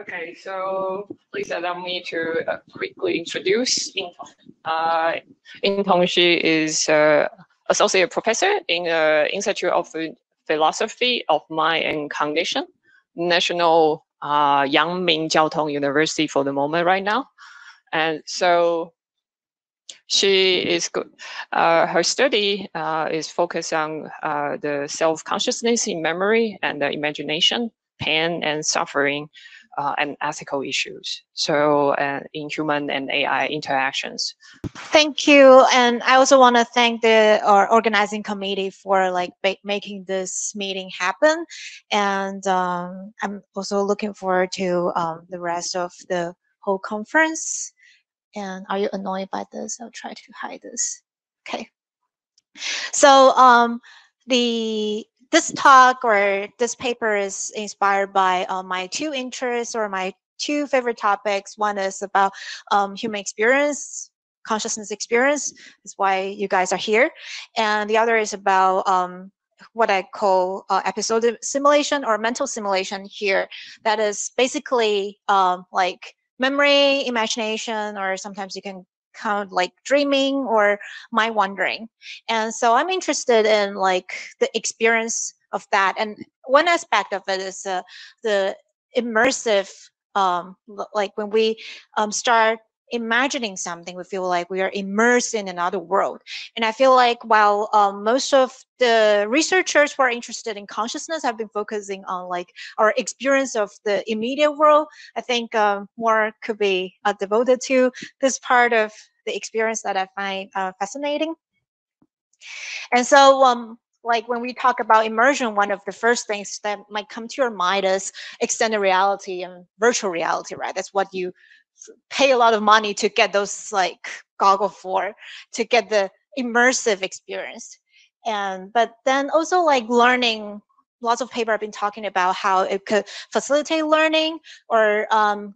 Okay, so please allow me to quickly introduce Ying-Tung. Ying-Tung, she is associate professor in the Institute of Philosophy of Mind and Cognition, National Yang Ming Chiao Tung University for the moment right now. And so she is good. Her study is focused on the self-consciousness in memory and the imagination, pain and suffering, and ethical issues. So in human and AI interactions. Thank you. And I also want to thank the organizing committee for like making this meeting happen. And I'm also looking forward to the rest of the whole conference. And are you annoyed by this? I'll try to hide this. Okay. So this talk or this paper is inspired by my two interests or my two favorite topics. One is about human experience, consciousness experience. That's why you guys are here. And the other is about what I call episodic simulation or mental simulation here. That is basically like memory, imagination, or sometimes you can count like dreaming or mind wandering. And so I'm interested in like the experience of that. And one aspect of it is the immersive, like when we start imagining something, we feel like we are immersed in another world. And I feel like while most of the researchers who are interested in consciousness have been focusing on like our experience of the immediate world, I think more could be devoted to this part of the experience that I find fascinating. And so like when we talk about immersion, one of the first things that might come to your mind is extended reality and virtual reality, right? That's what you pay a lot of money to get those like goggle for, to get the immersive experience. And but then also like learning, lots of paper have been talking about how it could facilitate learning or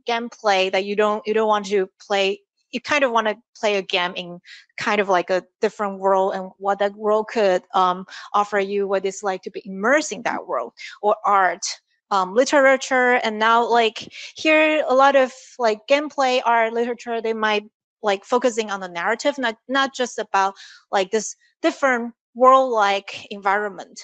gameplay that you don't want to play. You kind of want to play a game in kind of like a different world and what that world could offer you, what it's like to be immersed in that world, or art, literature. And now like here a lot of like gameplay, art, literature, they might like focusing on the narrative, not just about like this different world-like environment.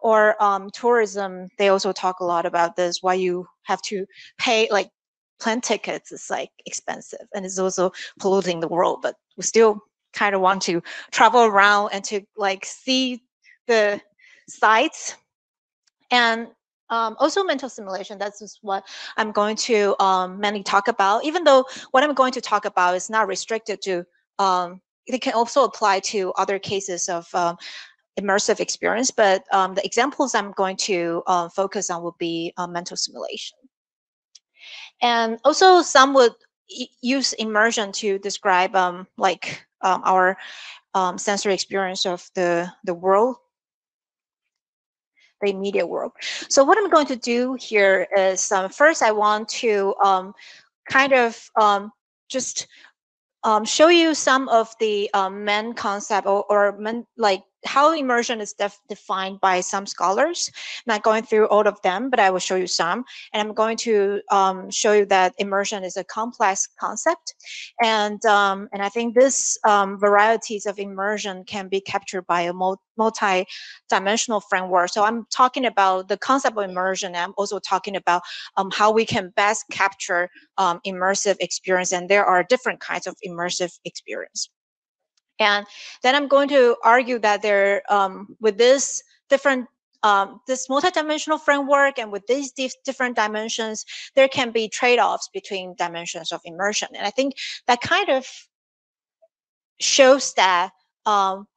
Or tourism, they also talk a lot about this, why you have to pay like plane tickets is like expensive and it's also polluting the world, but we still kind of want to travel around and to like see the sights. And also mental simulation, that's just what I'm going to mainly talk about, even though what I'm going to talk about is not restricted to, it can also apply to other cases of immersive experience, but the examples I'm going to focus on will be mental simulation. And also some would use immersion to describe like our sensory experience of the world, the immediate world. So what I'm going to do here is first I want to kind of just show you some of the main concept or main, like how immersion is defined by some scholars. Not going through all of them, but I will show you some. And I'm going to show you that immersion is a complex concept. And I think this varieties of immersion can be captured by a multi-dimensional framework. So I'm talking about the concept of immersion. I'm also talking about how we can best capture immersive experience. And there are different kinds of immersive experience. And then I'm going to argue that there, with this different, this multidimensional framework and with these different dimensions, there can be trade-offs between dimensions of immersion. And I think that kind of shows that,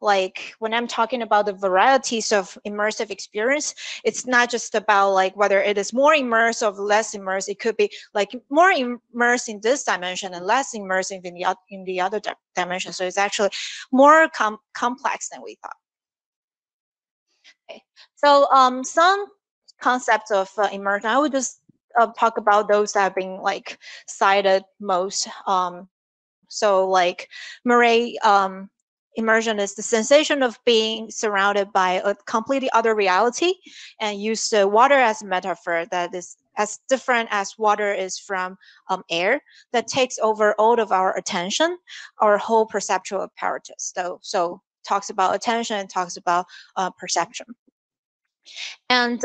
like when I'm talking about the varieties of immersive experience, it's not just about like whether it is more immersed or less immersed. It could be like more immersed in this dimension and less immersed in the other dimension. So it's actually more complex than we thought. Okay. So some concepts of immersion, I would just talk about those that have been like cited most. So like Murray, Immersion is the sensation of being surrounded by a completely other reality, and use the water as a metaphor that is as different as water is from air, that takes over all of our attention, our whole perceptual apparatus. So talks about attention and talks about perception. And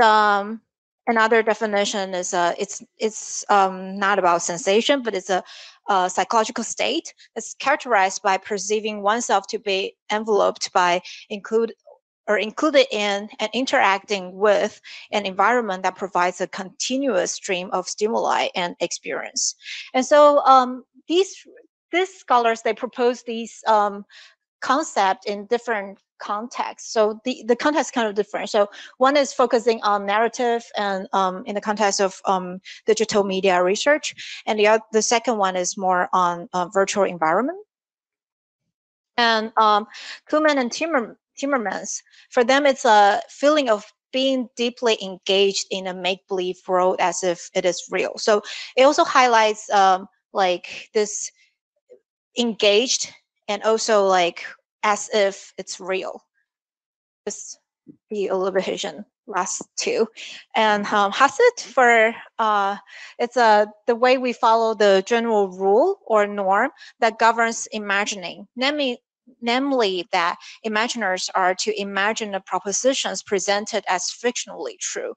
another definition is it's not about sensation, but it's a psychological state that's characterized by perceiving oneself to be enveloped by, included in, and interacting with an environment that provides a continuous stream of stimuli and experience. And so these scholars, they propose these concepts in different context. So the context is kind of different. So one is focusing on narrative and in the context of digital media research, and the second one is more on virtual environment. And Kuhn and Timmermans, for them, it's a feeling of being deeply engaged in a make-believe world as if it is real. So it also highlights like this engaged and also like as if it's real. This the alliteration last two. And Hasid for it's the way we follow the general rule or norm that governs imagining, namely that imaginers are to imagine the propositions presented as fictionally true.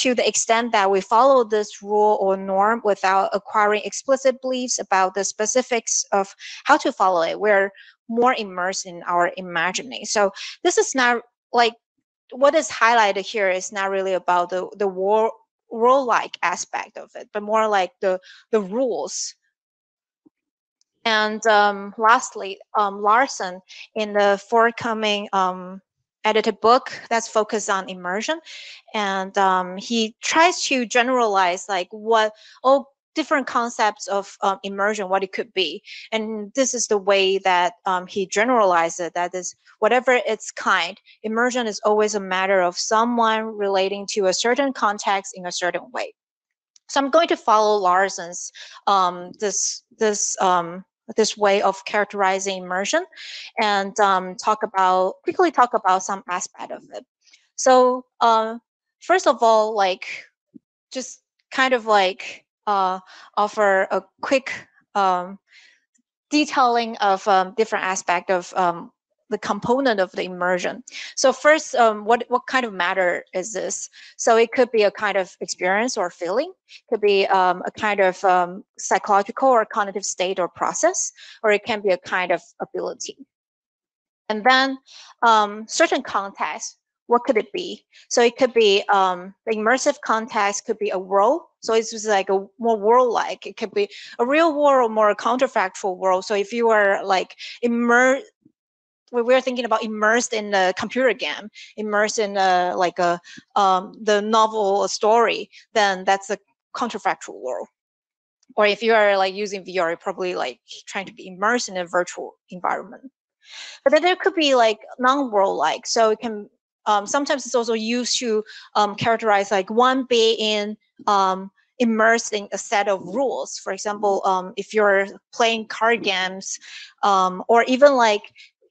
To the extent that we follow this rule or norm without acquiring explicit beliefs about the specifics of how to follow it, we're more immersed in our imagining. So this is not like, what is highlighted here is not really about the role-like aspect of it, but more like the rules. And lastly, Larson, in the forthcoming edited book that's focused on immersion, and he tries to generalize like what all different concepts of immersion, what it could be. And this is the way that he generalized it, that is, whatever its kind, immersion is always a matter of someone relating to a certain context in a certain way. So I'm going to follow Larson's this way of characterizing immersion and quickly talk about some aspect of it. So first of all, like just kind of like offer a quick detailing of different aspect of the component of the immersion. So first, what kind of matter is this? So it could be a kind of experience or feeling, it could be a kind of psychological or cognitive state or process, or it can be a kind of ability. And then certain contexts, what could it be? So it could be the immersive context could be a world. So it's just like a more world-like. It could be a real world or more a counterfactual world. So if you are like immersed, we're thinking about immersed in the computer game, immersed in like a the novel or story, then that's a counterfactual world. Or if you are like using VR, you're probably like trying to be immersed in a virtual environment. But then there could be like non-world-like. So it can sometimes it's also used to characterize like one being immersed in a set of rules. For example, if you're playing card games, or even like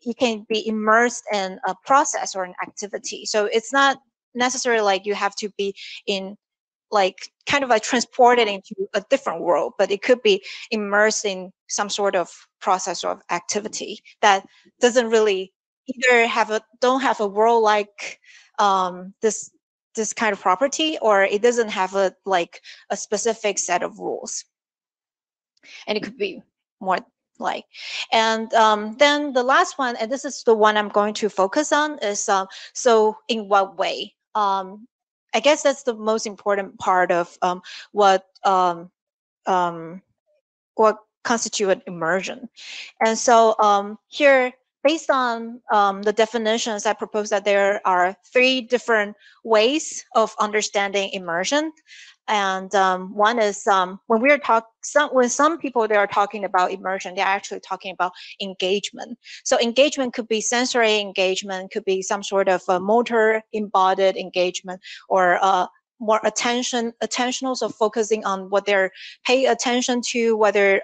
you can be immersed in a process or an activity. So it's not necessarily like you have to be in like kind of like transported into a different world, but it could be immersed in some sort of process or activity that doesn't really either don't have a world like this kind of property, or it doesn't have a like a specific set of rules. And it could be more like. And then the last one, and this is the one I'm going to focus on, is so in what way? I guess that's the most important part of what constitutes immersion. And so here, based on the definitions, I propose that there are three different ways of understanding immersion. And one is when some people they are talking about immersion, they're actually talking about engagement. So engagement could be sensory engagement, could be some sort of motor embodied engagement, or more attentional, so focusing on what they're paying attention to, whether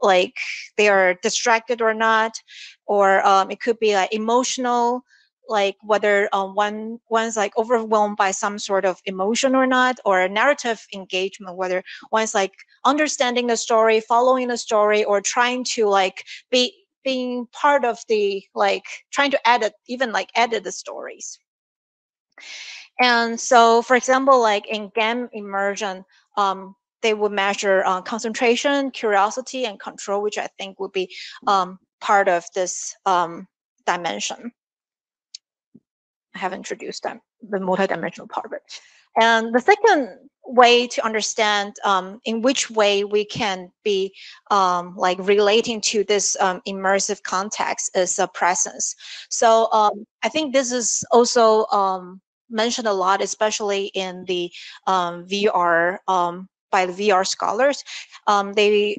like they are distracted or not. or it could be like emotional, like whether one's like overwhelmed by some sort of emotion or not, or narrative engagement, whether one's like understanding the story, following the story, or trying to like being part of the, like trying to edit, even like edit the stories. And so, for example, like in game immersion, they would measure concentration, curiosity, and control, which I think would be part of this dimension. I have introduced them, the multidimensional part of it. And the second way to understand in which way we can be like relating to this immersive context is a presence. So I think this is also mentioned a lot, especially in the VR, by the VR scholars. They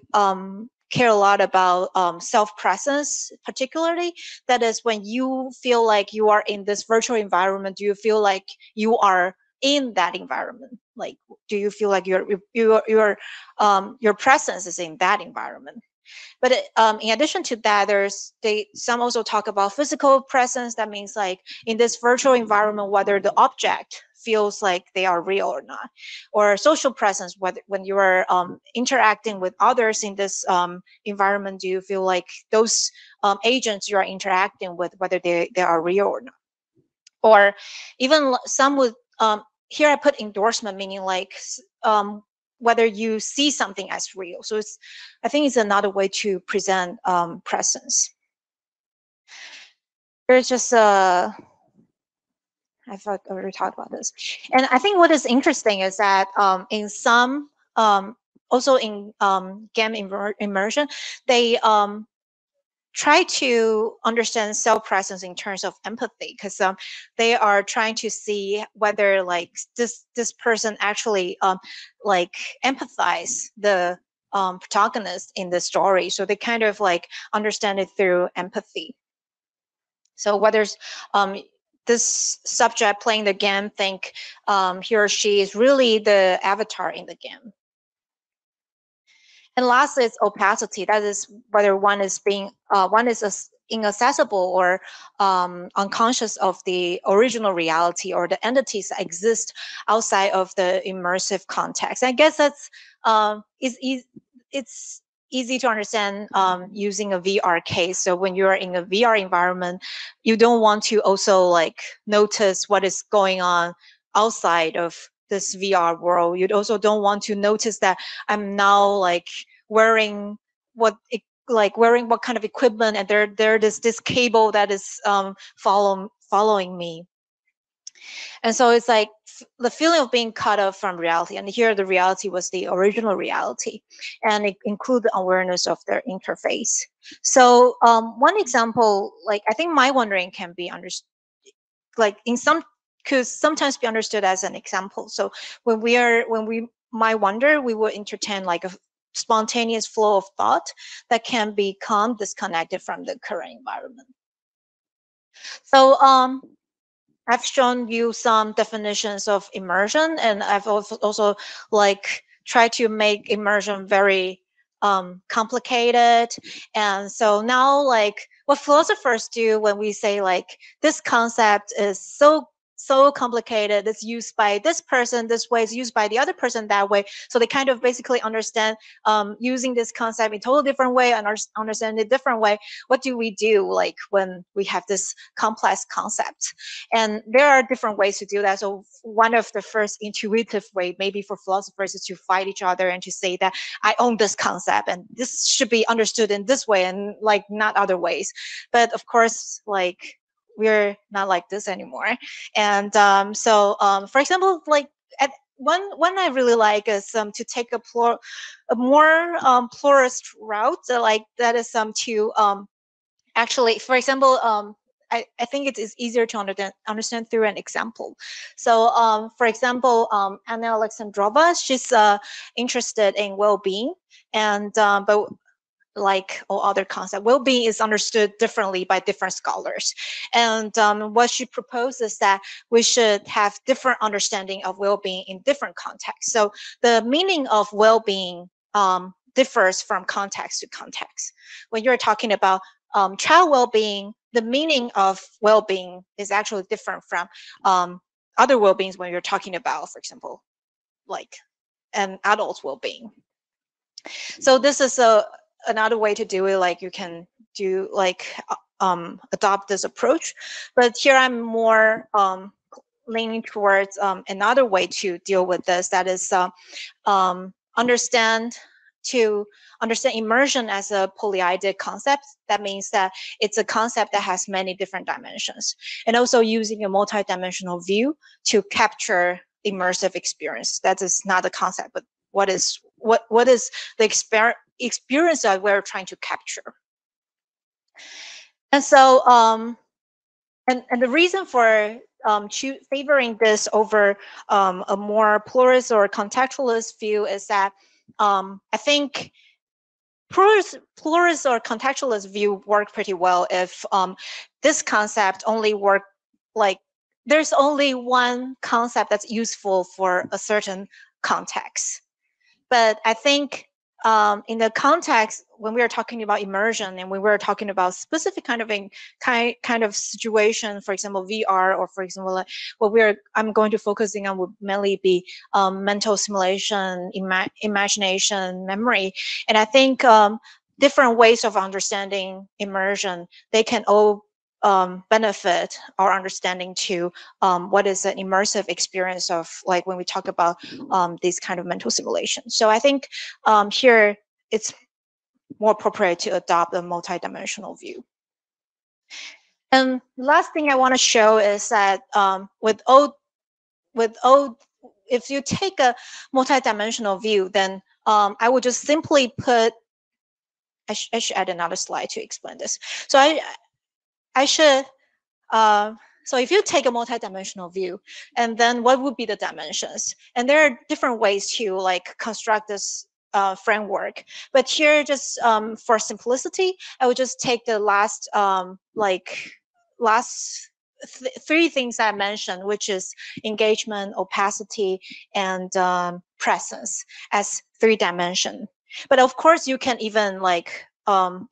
care a lot about self-presence, particularly. That is, when you feel like you are in this virtual environment, do you feel like you are in that environment? Like, do you feel like your presence is in that environment? But in addition to that, some also talk about physical presence. That means like in this virtual environment, whether the object feels like they are real or not, or social presence, whether when you are interacting with others in this environment, do you feel like those agents you are interacting with, whether they are real or not? Or even some would, here I put endorsement, meaning like whether you see something as real. So it's, I think it's another way to present presence. There's just a, I thought I already talked about this. And I think what is interesting is that in some, also in game immersion, they try to understand self-presence in terms of empathy, because they are trying to see whether like this person actually like empathize the protagonist in the story. So they kind of like understand it through empathy. So whether this subject playing the game think he or she is really the avatar in the game. And lastly, it's opacity. That is whether one is being inaccessible or unconscious of the original reality or the entities that exist outside of the immersive context. I guess that's it's easy to understand using a VR case. So when you are in a VR environment, you don't want to also like notice what is going on outside of this VR world. You also don't want to notice that I'm now like wearing what kind of equipment, and there is this cable that is following me. And so it's like the feeling of being cut off from reality. And here the reality was the original reality, and it includes the awareness of their interface. So one example, like I think my wandering can be understood, like in some, could sometimes be understood as an example. So when we might wonder, we will entertain like a spontaneous flow of thought that can become disconnected from the current environment. So I've shown you some definitions of immersion, and I've also like tried to make immersion very complicated. And so now, like what philosophers do when we say like this concept is so complicated, it's used by this person this way, it's used by the other person that way. So they kind of basically understand using this concept in a totally different way and understand it different way. What do we do like when we have this complex concept? And there are different ways to do that. So one of the first intuitive way maybe for philosophers is to fight each other and to say that I own this concept and this should be understood in this way and like not other ways. But of course, like we're not like this anymore. And for example, like at one I really like is to take a more pluralist route. So, like that is to actually, for example, I think it is easier to understand through an example. So for example, Anna Alexandrova, she's interested in well-being, and but like all other concepts, well-being is understood differently by different scholars. And what she proposes is that we should have different understanding of well-being in different contexts. So the meaning of well-being differs from context to context. When you're talking about child well-being, the meaning of well-being is actually different from other well-beings when you're talking about, for example, like an adult's well-being. So this is another way to do it, like you can do like adopt this approach, but here I'm more leaning towards another way to deal with this, that is to understand immersion as a polyeidic concept. That means that it's a concept that has many different dimensions, and also using a multi-dimensional view to capture immersive experience. That is not a concept, but what is the experience that we're trying to capture. And so and the reason for favoring this over a more pluralist or contextualist view is that I think pluralist or contextualist view work pretty well if this concept only work, like there's only one concept that's useful for a certain context. But I think in the context when we are talking about immersion and when we were talking about specific kind of situation, for example VR, or for example like what I'm going to focusing on would mainly be mental simulation, imagination, memory, and I think different ways of understanding immersion, they can all benefit our understanding to what is an immersive experience of, like when we talk about these kind of mental simulations. So I think here it's more appropriate to adopt a multidimensional view. And last thing I want to show is that if you take a multidimensional view, then I would just simply put. I should add another slide to explain this. So so if you take a multidimensional view, and then what would be the dimensions? And there are different ways to like construct this framework. But here, just for simplicity, I would just take the last three things I mentioned, which is engagement, opacity, and presence, as three dimension. But of course, you can even like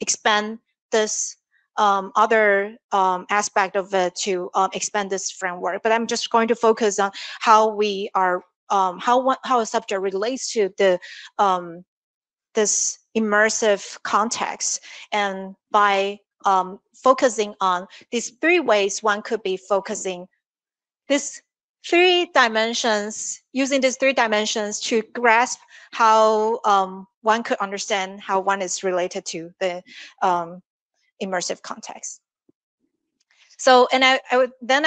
expand this other aspect of it to expand this framework. But I'm just going to focus on how we are how a subject relates to the this immersive context, and by focusing on these three ways one could be focusing these three dimensions, using these three dimensions to grasp how one could understand how one is related to the immersive context. So, and I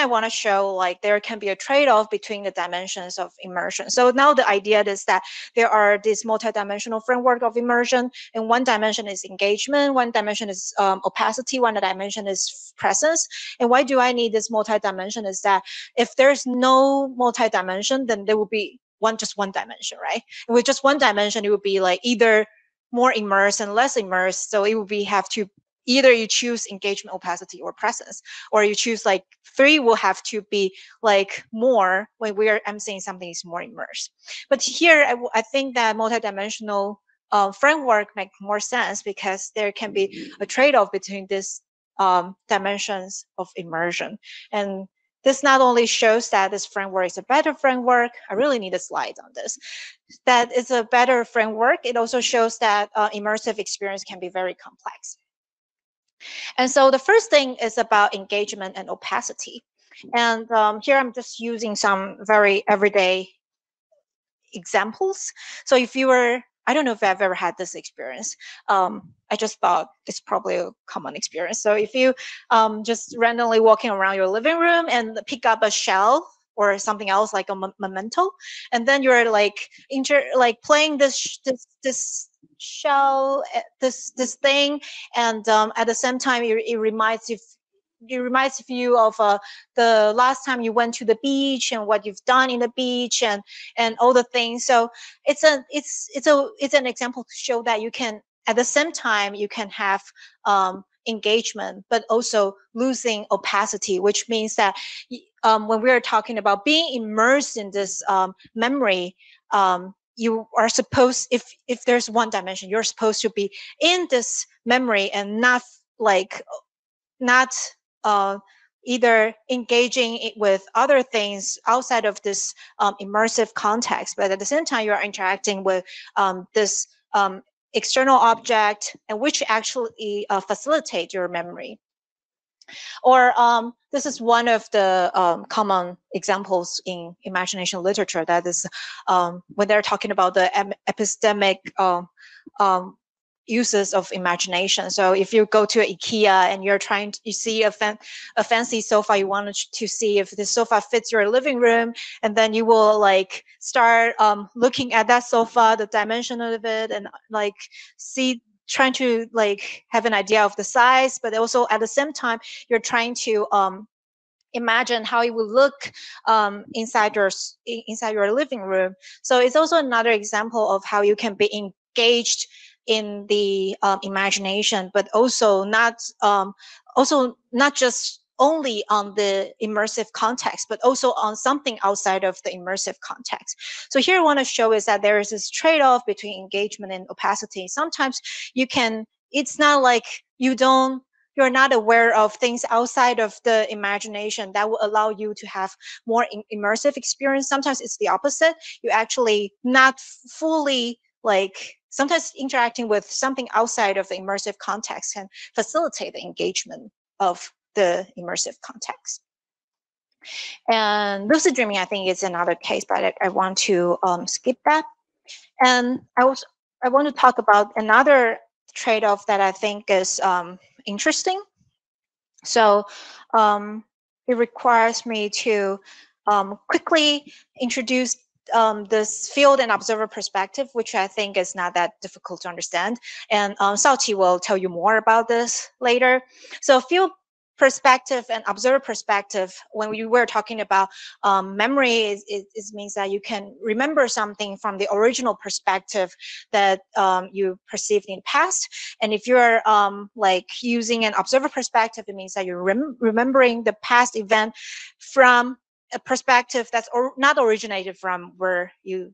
want to show like there can be a trade-off between the dimensions of immersion. So now the idea is that there are this multidimensional framework of immersion, and one dimension is engagement, one dimension is opacity, one dimension is presence. And why do I need this multidimension is that if there's no multidimension, then there will be just one dimension, right? And with just one dimension, it would be like either more immersed and less immersed. So it would be have to either you choose engagement, opacity, or presence, or you choose like three will have to be like more when I'm saying something is more immersed. But here, I think that multidimensional framework makes more sense because there can be a trade-off between these dimensions of immersion. And this not only shows that this framework is a better framework, I really need a slide on this, that it's a better framework, it also shows that immersive experience can be very complex. And so the first thing is about engagement and opacity. And here I'm just using some very everyday examples. So if you were, I don't know if I've ever had this experience. I just thought it's probably a common experience. So if you just randomly walking around your living room and pick up a shell or something else like a memento, and then you're like playing this shell, this thing, and at the same time it reminds you of the last time you went to the beach and what you've done in the beach and all the things. So it's an example to show that you can at the same time you can have engagement, but also losing opacity, which means that when we are talking about being immersed in this memory, you are supposed, if there's one dimension, you're supposed to be in this memory and not like not either engaging with other things outside of this immersive context, but at the same time you are interacting with this external object, and which actually facilitate your memory. Or this is one of the common examples in imagination literature, that is when they're talking about the epistemic uses of imagination. So if you go to IKEA and you're trying to, you see a fancy sofa, you want to see if the sofa fits your living room, and then you will like start looking at that sofa, the dimension of it, and like see, trying to like have an idea of the size, but also at the same time, you're trying to imagine how it will look inside your living room. So it's also another example of how you can be engaged in the imagination, but also not just only on the immersive context, but also on something outside of the immersive context. So here I want to show is that there is this trade-off between engagement and opacity. Sometimes you can, it's not like you're not aware of things outside of the imagination that will allow you to have more immersive experience. Sometimes it's the opposite. You actually not fully like, sometimes interacting with something outside of the immersive context can facilitate the engagement of the immersive context. And lucid dreaming, I think, is another case, but I want to skip that. And I want to talk about another trade-off that I think is interesting. So it requires me to quickly introduce this field and observer perspective, which I think is not that difficult to understand. And Shao-Chi will tell you more about this later. So field perspective and observer perspective, when we were talking about memory, it means that you can remember something from the original perspective that you perceived in the past. And if you're like using an observer perspective, it means that you're remembering the past event from a perspective that's not originated from where you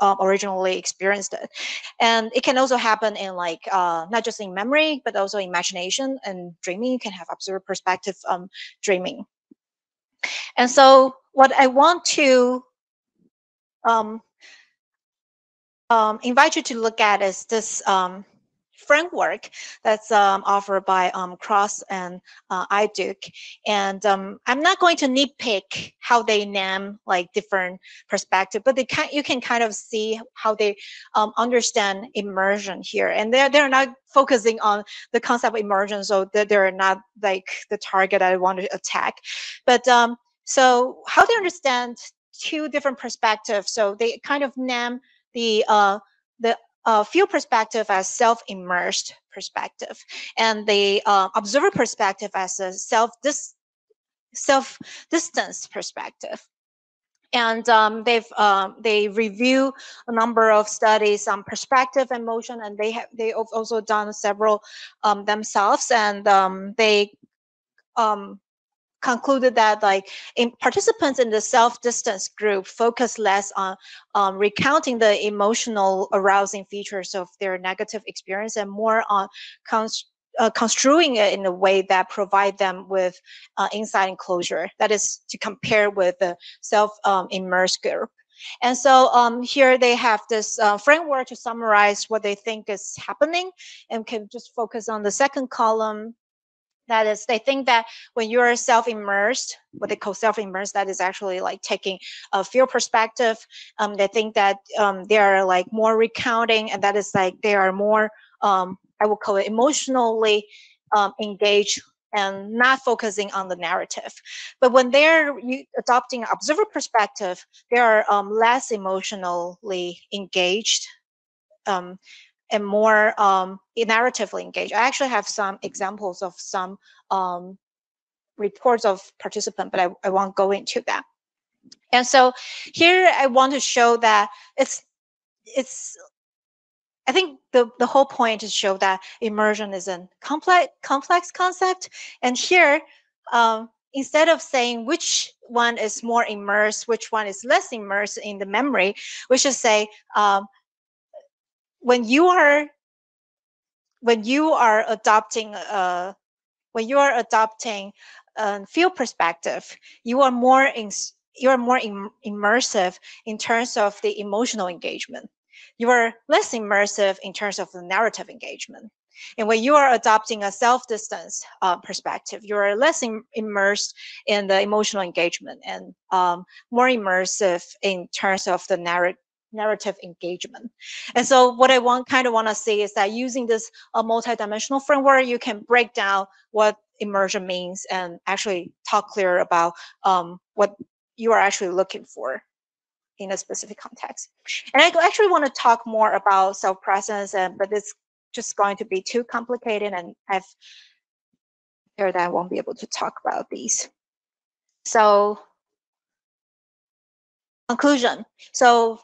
originally experienced it. And it can also happen in like not just in memory, but also imagination and dreaming. You can have observer perspective dreaming. And so what I want to invite you to look at is this framework that's offered by Cross and Iduk. And I'm not going to nitpick how they name like different perspectives, but you can kind of see how they understand immersion here. And they're not focusing on the concept of immersion, so they're not like the target I want to attack. But so how they understand two different perspectives. So they kind of name the field perspective as self-immersed perspective, and the observer perspective as a self-distance perspective. And they review a number of studies on perspective and motion, and they have also done several themselves, and they concluded that like participants in the self-distance group focus less on recounting the emotional arousing features of their negative experience and more on construing it in a way that provide them with insight and closure. That is to compare with the self-immersed group. And so here they have this framework to summarize what they think is happening, and can just focus on the second column. That is, they think that when you're self-immersed, what they call self-immersed, that is actually like taking a field perspective. They think that they are like more recounting, and that is like they are more, I would call it emotionally engaged and not focusing on the narrative. But when they're adopting observer perspective, they are less emotionally engaged and more narratively engaged. I actually have some examples of some reports of participants, but I won't go into that. And so here I want to show that it's I think the whole point is to show that immersion is a complex concept. And here, instead of saying which one is more immersed, which one is less immersed in the memory, we should say, when you are when you are adopting a field perspective, you are more immersive in terms of the emotional engagement. You are less immersive in terms of the narrative engagement. And when you are adopting a self-distance perspective, you are less immersed in the emotional engagement and more immersive in terms of the narrative engagement. And so what I kind of want to say is that using this multi-dimensional framework, you can break down what immersion means and actually talk clearer about what you are actually looking for in a specific context. And I actually want to talk more about self-presence, but it's just going to be too complicated, and I've heard that I won't be able to talk about these. So, conclusion. So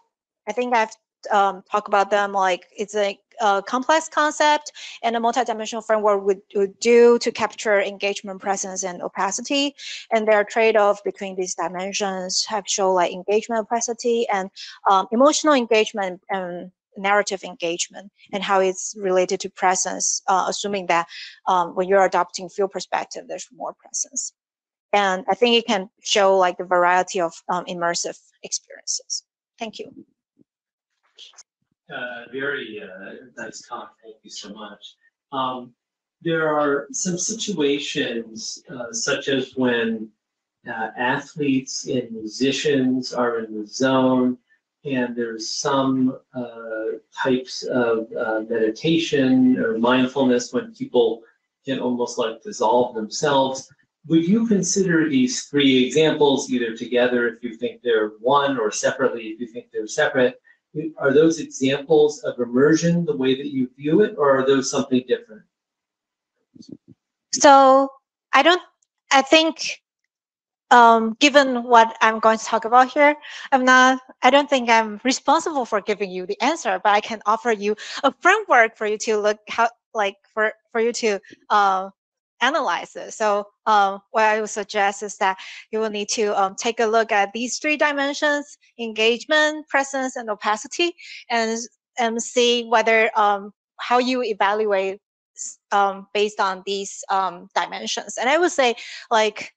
I think I've talked about them, like it's a complex concept, and a multidimensional framework would do to capture engagement, presence, and opacity, and their trade-off between these dimensions have shown like engagement, opacity, and emotional engagement and narrative engagement, and how it's related to presence, assuming that when you're adopting field perspective, there's more presence. And I think it can show like the variety of immersive experiences. Thank you. Very nice talk. Thank you so much. There are some situations, such as when athletes and musicians are in the zone, and there's some types of meditation or mindfulness when people can almost like dissolve themselves. Would you consider these three examples either together if you think they're one, or separately if you think they're separate? Are those examples of immersion the way that you view it, or are those something different? So I think given what I'm going to talk about here, I don't think I'm responsible for giving you the answer, but I can offer you a framework for you to look how, like for you to analyze it. So what I would suggest is that you will need to take a look at these three dimensions: engagement, presence, and opacity, and see whether how you evaluate based on these dimensions. And I would say, like,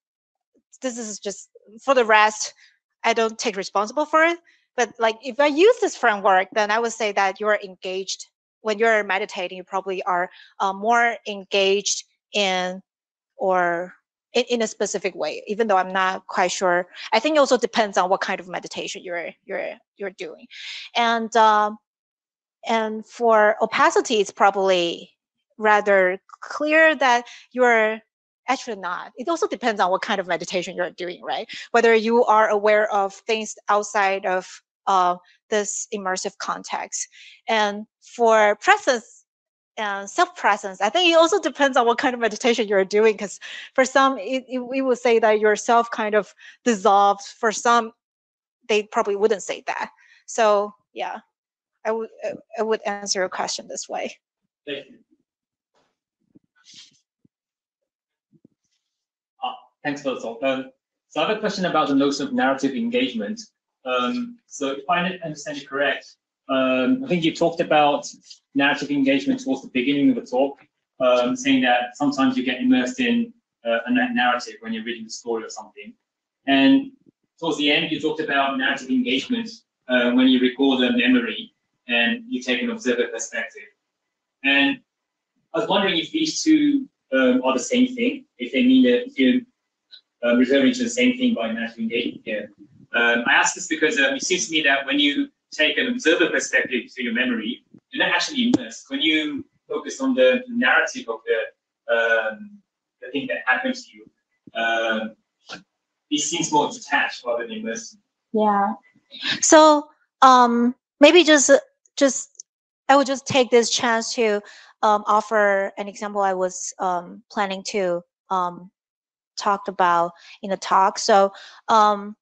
this is just for the rest, I don't take responsible for it. But like, if I use this framework, then I would say that you are engaged when you're meditating. You probably are more engaged in a specific way, even though I'm not quite sure. I think it also depends on what kind of meditation you're doing. And for opacity, it's probably rather clear that you're actually not. It also depends on what kind of meditation you're doing, right? Whether you are aware of things outside of this immersive context. And for presence and self-presence, I think it also depends on what kind of meditation you're doing, because for some, we will say that yourself kind of dissolved. For some, they probably wouldn't say that. So yeah, I would answer your question this way. Thank you. Thanks, Virgil. So I have a question about the notion of narrative engagement. So if I understand it correct, I think you talked about narrative engagement towards the beginning of the talk, saying that sometimes you get immersed in a narrative when you're reading the story or something. And towards the end, you talked about narrative engagement when you record a memory and you take an observer perspective. And I was wondering if these two are the same thing, if they mean that you referring to the same thing by narrative engagement here. I ask this because it seems to me that when you take an observer perspective to your memory, you're not actually immersed. When you focus on the narrative of the thing that happened to you, it seems more detached rather than immersed. Yeah. So maybe just I would just take this chance to offer an example I was planning to talked about in the talk. So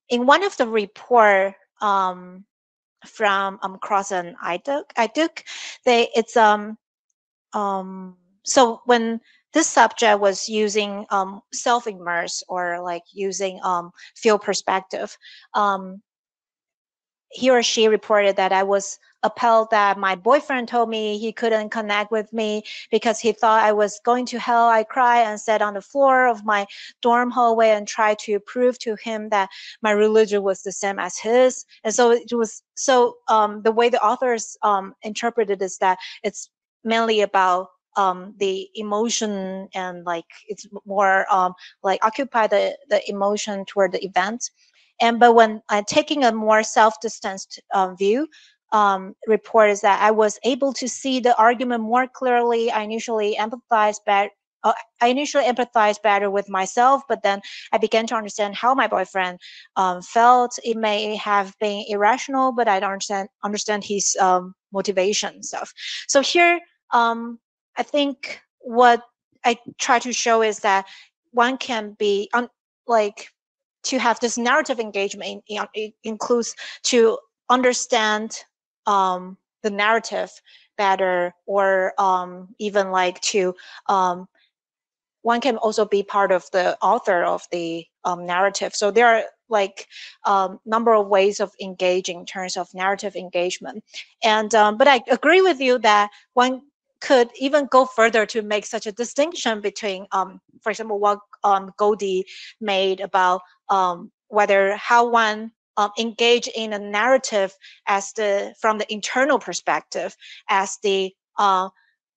in one of the report from Crossan and Iduk, so when this subject was using self-immerse, or like using field perspective, he or she reported that I was appalled that my boyfriend told me he couldn't connect with me because he thought I was going to hell. I cried and sat on the floor of my dorm hallway and tried to prove to him that my religion was the same as his. And so it was, so the way the authors interpreted is that it's mainly about the emotion, and like it's more like occupy the emotion toward the event. And but when taking a more self-distanced view, report is that I was able to see the argument more clearly. I initially empathized better with myself, but then I began to understand how my boyfriend felt. It may have been irrational, but I don't understand his motivation stuff. So here, I think what I try to show is that one can be to have this narrative engagement. It includes to understand the narrative better, or even like to one can also be part of the author of the narrative. So there are like number of ways of engaging in terms of narrative engagement. And but I agree with you that one could even go further to make such a distinction between, for example, what Goldie made about whether how one engage in a narrative as from the internal perspective, as the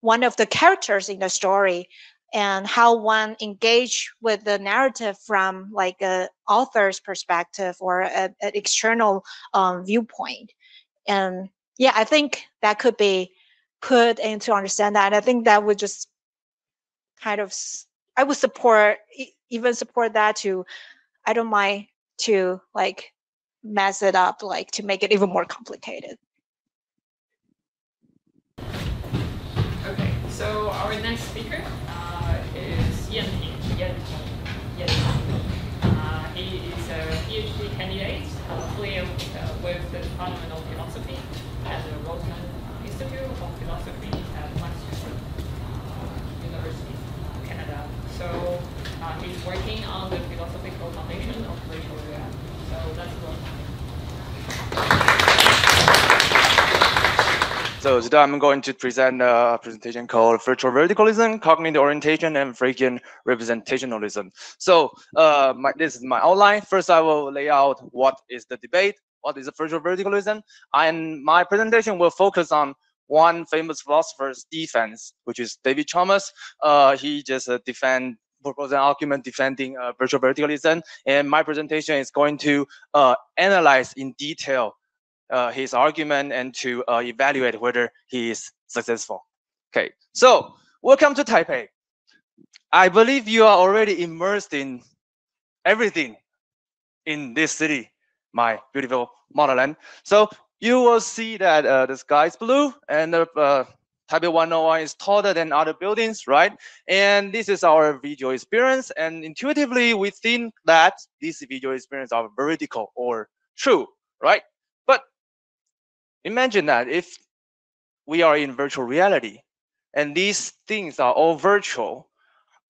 one of the characters in the story, and how one engage with the narrative from like a author's perspective or an external viewpoint. And yeah, I think that could be put in to understand that. And I think that would just kind of, I would support that to, I don't mind to like mess it up, like to make it even more complicated. Okay, so our next speaker is Ying-Tung. He is a PhD candidate with the Department of Philosophy at the Rotman Institute of Philosophy at Western University, Canada. So he's working on the philosophical foundation of virtual reality. So that's what. So today I'm going to present a presentation called Virtual Verticalism, Cognitive Orientation, and Fregean Representationalism. So this is my outline. First, I will lay out what is the debate, what is the virtual verticalism, and my presentation will focus on one famous philosopher's defense, which is David Chalmers. He just proposed an argument defending virtual verticalism, and my presentation is going to analyze in detail his argument and to evaluate whether he is successful. Okay, so welcome to Taipei. I believe you are already immersed in everything in this city, my beautiful motherland. So you will see that the sky is blue and the Taipei 101 is taller than other buildings, right? And this is our visual experience. And intuitively, we think that these visual experiences are vertical or true, right? But imagine that if we are in virtual reality and these things are all virtual,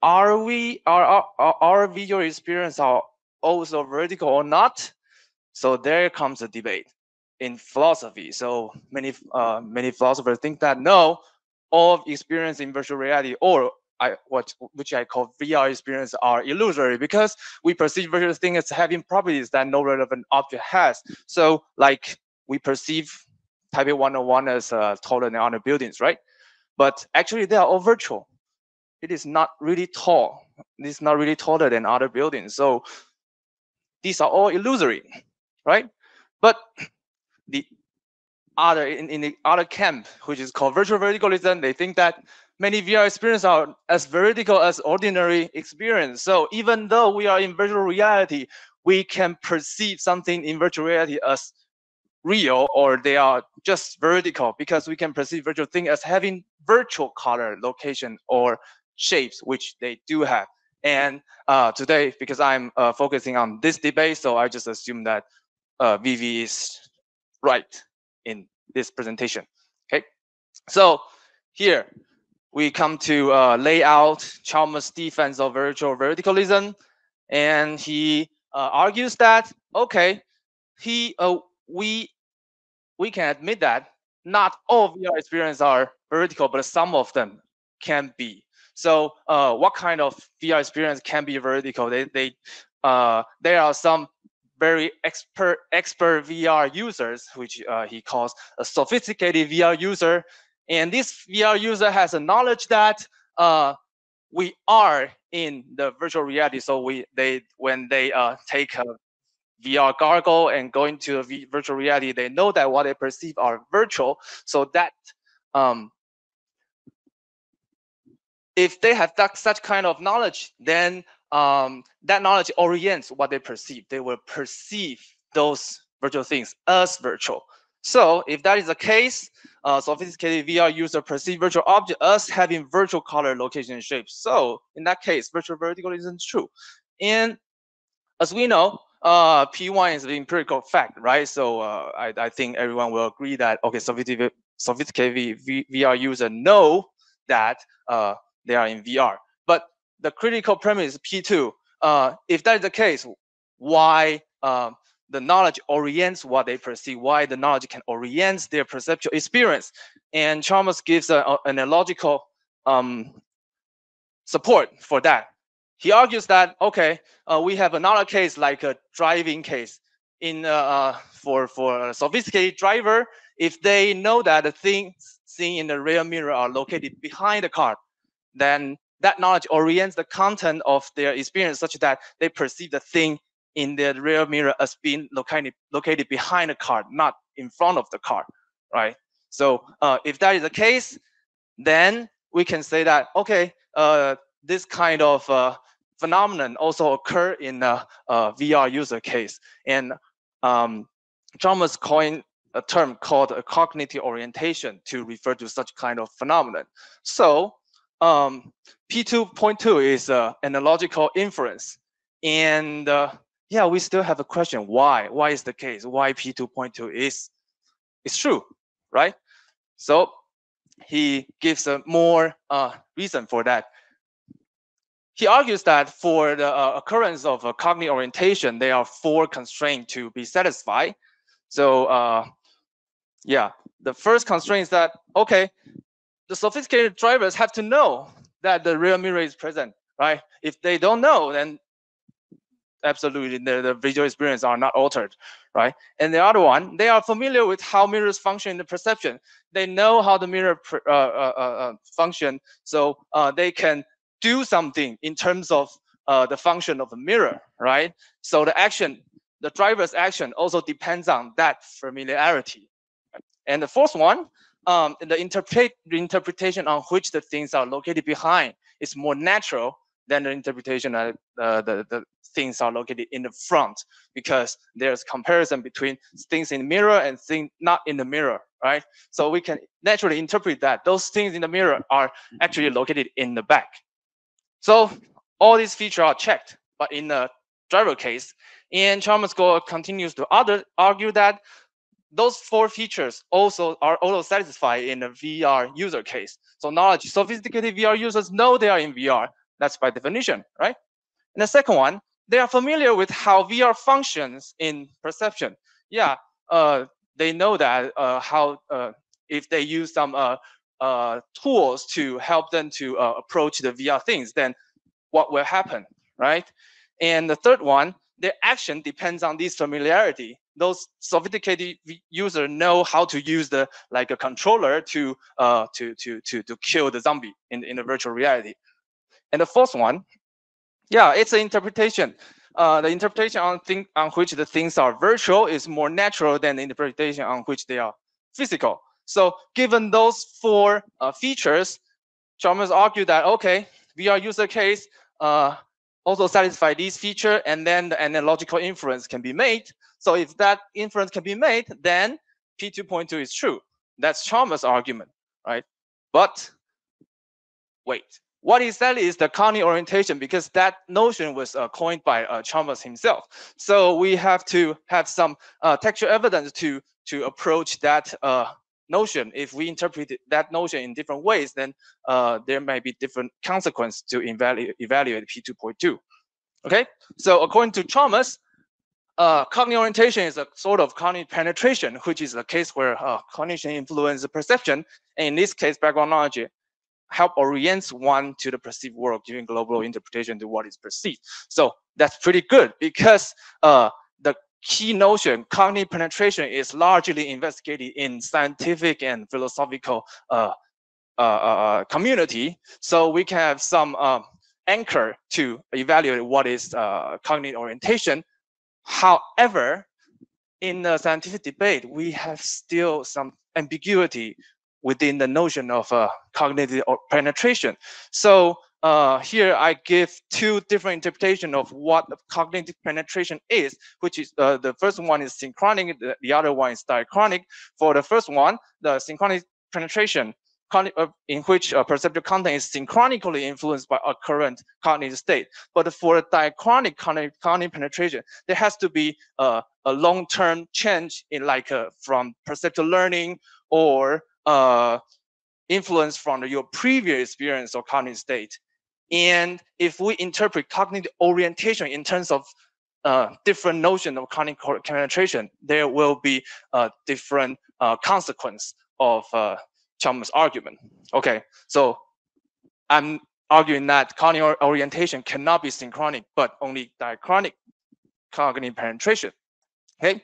our visual experiences are also vertical or not? So there comes a debate in philosophy. So many philosophers think that no, all experience in virtual reality, or which I call VR experience, are illusory because we perceive virtual things as having properties that no relevant object has. So like we perceive Taipei 101 as taller than other buildings, right? But actually they are all virtual. It is not really tall. It is not really taller than other buildings. So these are all illusory, right? But the other, in the other camp, which is called virtual verticalism, they think that many VR experiences are as vertical as ordinary experience. So even though we are in virtual reality, we can perceive something in virtual reality as real, or they are just vertical because we can perceive virtual things as having virtual color, location, or shapes, which they do have. And today, because I'm focusing on this debate, so I just assume that VV is right in this presentation. Okay, so here we come to lay out Chalmers' defense of virtual verticalism, and he argues that okay, we we can admit that not all VR experiences are vertical, but some of them can be. So what kind of VR experience can be vertical? There are some very expert VR users, which he calls a sophisticated VR user. And this VR user has a knowledge that we are in the virtual reality. So when they take a VR gargle and go into a virtual reality, they know that what they perceive are virtual. So that if they have such kind of knowledge, then that knowledge orients what they perceive. They will perceive those virtual things as virtual. So if that is the case, sophisticated VR user perceive virtual objects as having virtual color, location, and shape. So in that case, virtual verticalism is true. And as we know, P1 is the empirical fact, right? So I think everyone will agree that, okay, sophisticated VR user know that they are in VR. But the critical premise is P2. If that is the case, why the knowledge orients what they perceive, why the knowledge can orient their perceptual experience. And Chalmers gives an analogical support for that. He argues that, okay, we have another case like a driving case. For a sophisticated driver, if they know that the things seen in the rear mirror are located behind the car, then that knowledge orients the content of their experience such that they perceive the thing in the rear mirror as being located behind the car, not in front of the car, right? So if that is the case, then we can say that, okay, this kind of phenomenon also occur in a VR user case. And Chalmers coined a term called a cognitive orientation to refer to such kind of phenomenon. So P2.2 is analogical inference. And yeah, we still have a question, why? Why is the case? Why P2.2 is true, right? So he gives a more reason for that. He argues that for the occurrence of a cognitive orientation, there are four constraints to be satisfied. So yeah, the first constraint is that, okay, the sophisticated drivers have to know that the rear mirror is present, right? If they don't know, then absolutely the visual experience are not altered, right? And the other one, they are familiar with how mirrors function in the perception. They know how the mirror function, so they can do something in terms of the function of the mirror, right? So the action, the driver's action also depends on that familiarity. And the fourth one, the interpretation on which the things are located behind is more natural than the interpretation of the things are located in the front, because there's comparison between things in the mirror and things not in the mirror, right? So we can naturally interpret that those things in the mirror are actually located in the back. So all these features are checked, but in the driver case, and Chalmers continues to argue that those four features are also satisfied in the VR user case. So knowledge, sophisticated VR users know they are in VR. That's by definition, right? And the second one, they are familiar with how VR functions in perception. Yeah, they know that how if they use some tools to help them to approach the VR things, then what will happen, right? And the third one, their action depends on this familiarity. Those sophisticated users know how to use the a controller to kill the zombie in the virtual reality. And the fourth one, yeah, it's an interpretation. The interpretation on which the things are virtual is more natural than the interpretation on which they are physical. So given those four features, Chalmers argued that, okay, VR user case also satisfy these features, and then the analogical inference can be made. So if that inference can be made, then P2.2 is true. That's Chalmers' argument, right? But wait. What exactly is the cognitive orientation? Because that notion was coined by Chalmers himself. So we have to have some textual evidence to approach that notion. If we interpret that notion in different ways, then there may be different consequences to evaluate P2.2. Okay, so according to Chalmers, Cognitive orientation is a sort of cognitive penetration, which is the case where cognition influences perception. And in this case, background knowledge help orients one to the perceived world, giving global interpretation to what is perceived. So that's pretty good, because the key notion, cognitive penetration, is largely investigated in scientific and philosophical community. So we can have some anchor to evaluate what is cognitive orientation. However, in the scientific debate, we have still some ambiguity within the notion of cognitive penetration. So here I give two different interpretations of what cognitive penetration is, which is the first one is synchronic, the other one is diachronic. For the first one, the synchronic penetration, in which perceptual content is synchronically influenced by a current cognitive state. But for a diachronic cognitive penetration, there has to be a long-term change in, like, from perceptual learning or influence from your previous experience or cognitive state. And if we interpret cognitive orientation in terms of different notion of cognitive penetration, there will be different consequence of Chalmers' argument. Okay, so I'm arguing that cognitive orientation cannot be synchronic, but only diachronic cognitive penetration. Okay,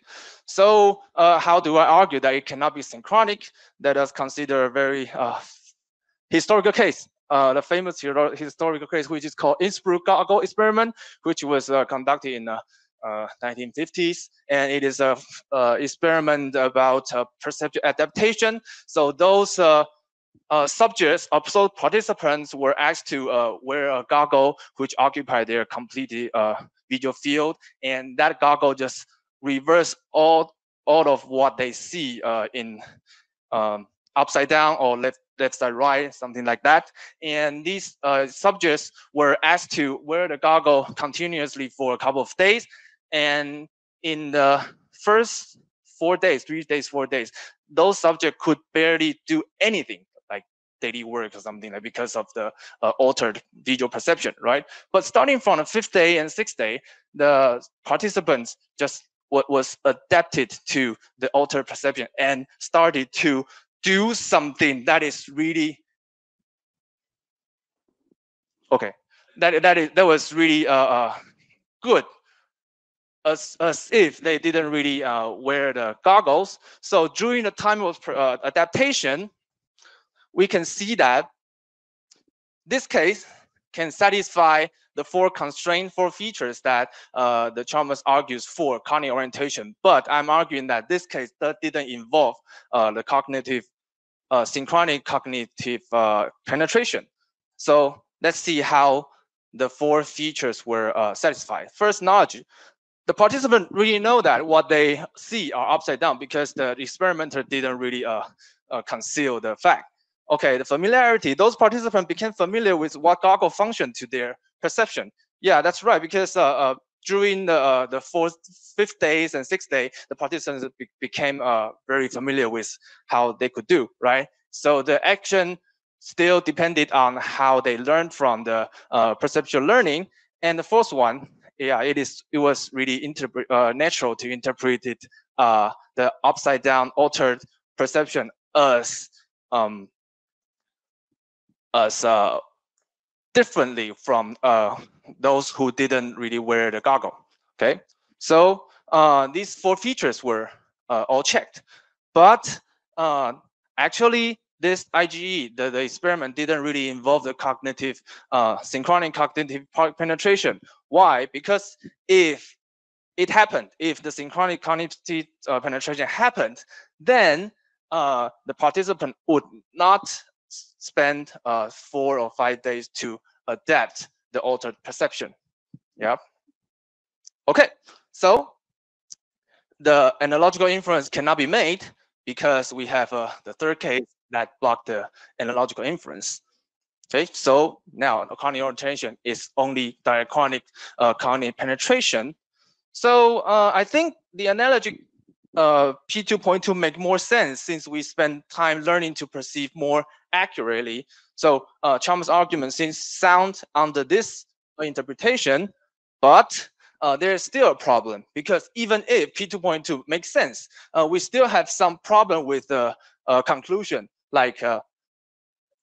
so how do I argue that it cannot be synchronic? Let us consider a very historical case, the famous historical case, which is called Innsbruck Goggle Experiment, which was conducted in 1950s, and it is a experiment about perceptual adaptation. So those subjects, absolute participants, were asked to wear a goggle which occupied their completely visual field, and that goggle just reverse all of what they see in upside down or left side right, something like that. And these subjects were asked to wear the goggle continuously for a couple of days. And in the first 4 days, 4 days, those subjects could barely do anything like daily work or something, like, because of the altered visual perception, right? But starting from the 5th day and 6th day, the participants just was adapted to the altered perception and started to do something that is really okay. That was really good. As if they didn't really wear the goggles. So during the time of adaptation, we can see that this case can satisfy the four features that the Chalmers argues for cognitive orientation. But I'm arguing that this case that didn't involve the cognitive synchronic cognitive penetration. So let's see how the four features were satisfied. First, knowledge. The participant really know that what they see are upside down because the experimenter didn't really conceal the fact. Okay, the familiarity. Those participants became familiar with what goggle function to their perception. Yeah, that's right, because during the 4th, 5th days and 6th day, the participants became very familiar with how they could do, right? So the action still depended on how they learned from the perceptual learning. And the fourth one, yeah, it was really natural to interpret it, the upside down altered perception as differently from those who didn't really wear the goggle. Okay, so these four features were all checked, but actually this IGE, the experiment, didn't really involve the cognitive synchronic cognitive penetration. Why? Because if it happened, if the synchronic cognitive penetration happened, then the participant would not spend 4 or 5 days to adapt the altered perception. Yeah. Okay, so the analogical inference cannot be made because we have the third case that blocked the analogical inference. Okay, so now the cognitive orientation is only diachronic cognitive penetration. So I think the analogy P2.2 make more sense since we spend time learning to perceive more accurately. So Chalmers' argument seems sound under this interpretation, but there's still a problem, because even if P2.2 makes sense, we still have some problem with the conclusion, like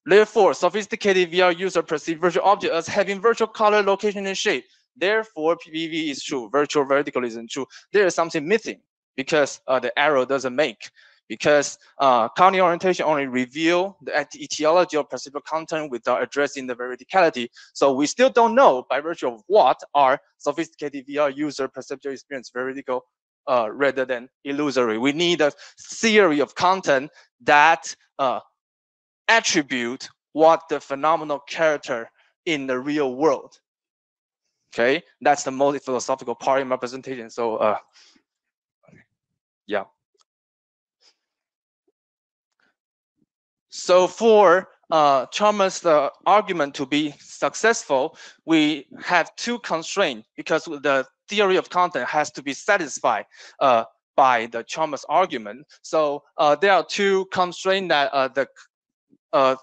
therefore sophisticated VR user perceive virtual object as having virtual color, location, and shape. Therefore, PVV is true, virtual verticalism true. There is something missing because the arrow doesn't make, because counting orientation only reveal the etiology of perceivable content without addressing the verticality. So we still don't know by virtue of what are sophisticated VR user perceptual experience vertical rather than illusory. We need a theory of content that attribute what the phenomenal character in the real world. Okay, that's the most philosophical part in my presentation. So yeah. So for Chalmers' argument to be successful, we have two constraints, because the theory of content has to be satisfied by the Chalmers' argument. So there are two constraints that the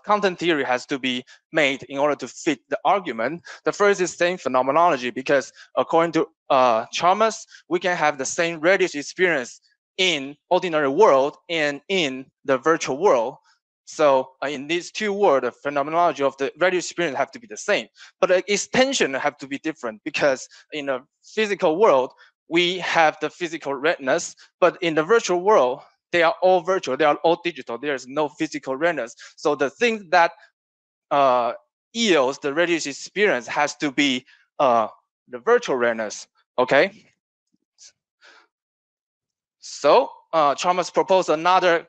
content theory has to be made in order to fit the argument. The first is same phenomenology, because according to Chalmers, we can have the same radius experience in ordinary world and in the virtual world. So in these two worlds, the phenomenology of the radius experience have to be the same, but the extension have to be different, because in a physical world, we have the physical redness, but in the virtual world, they are all virtual, they are all digital, there is no physical awareness. So the thing that yields the radius experience has to be the virtual awareness, okay? So Chalmers proposed another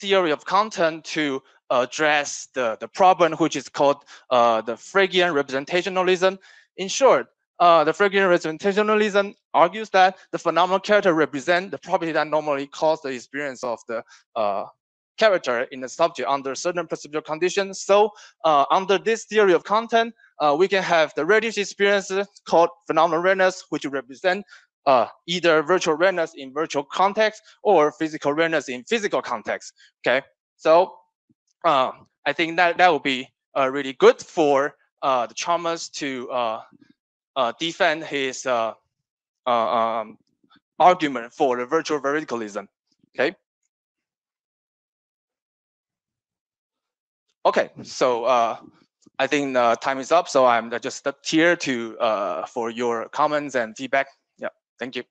theory of content to address the problem, which is called the Fregean Representationalism. In short, the Fregean representationalism argues that the phenomenal character represents the property that normally causes the experience of the character in the subject under certain perceptual conditions. So under this theory of content, we can have the radius experiences called phenomenal awareness, which represent either virtual awareness in virtual context or physical awareness in physical context. Okay, so I think that would be really good for the Chalmers to defend his argument for the virtual verticalism. Okay. Okay. So I think time is up. So I'm just stuck here to for your comments and feedback. Yeah. Thank you.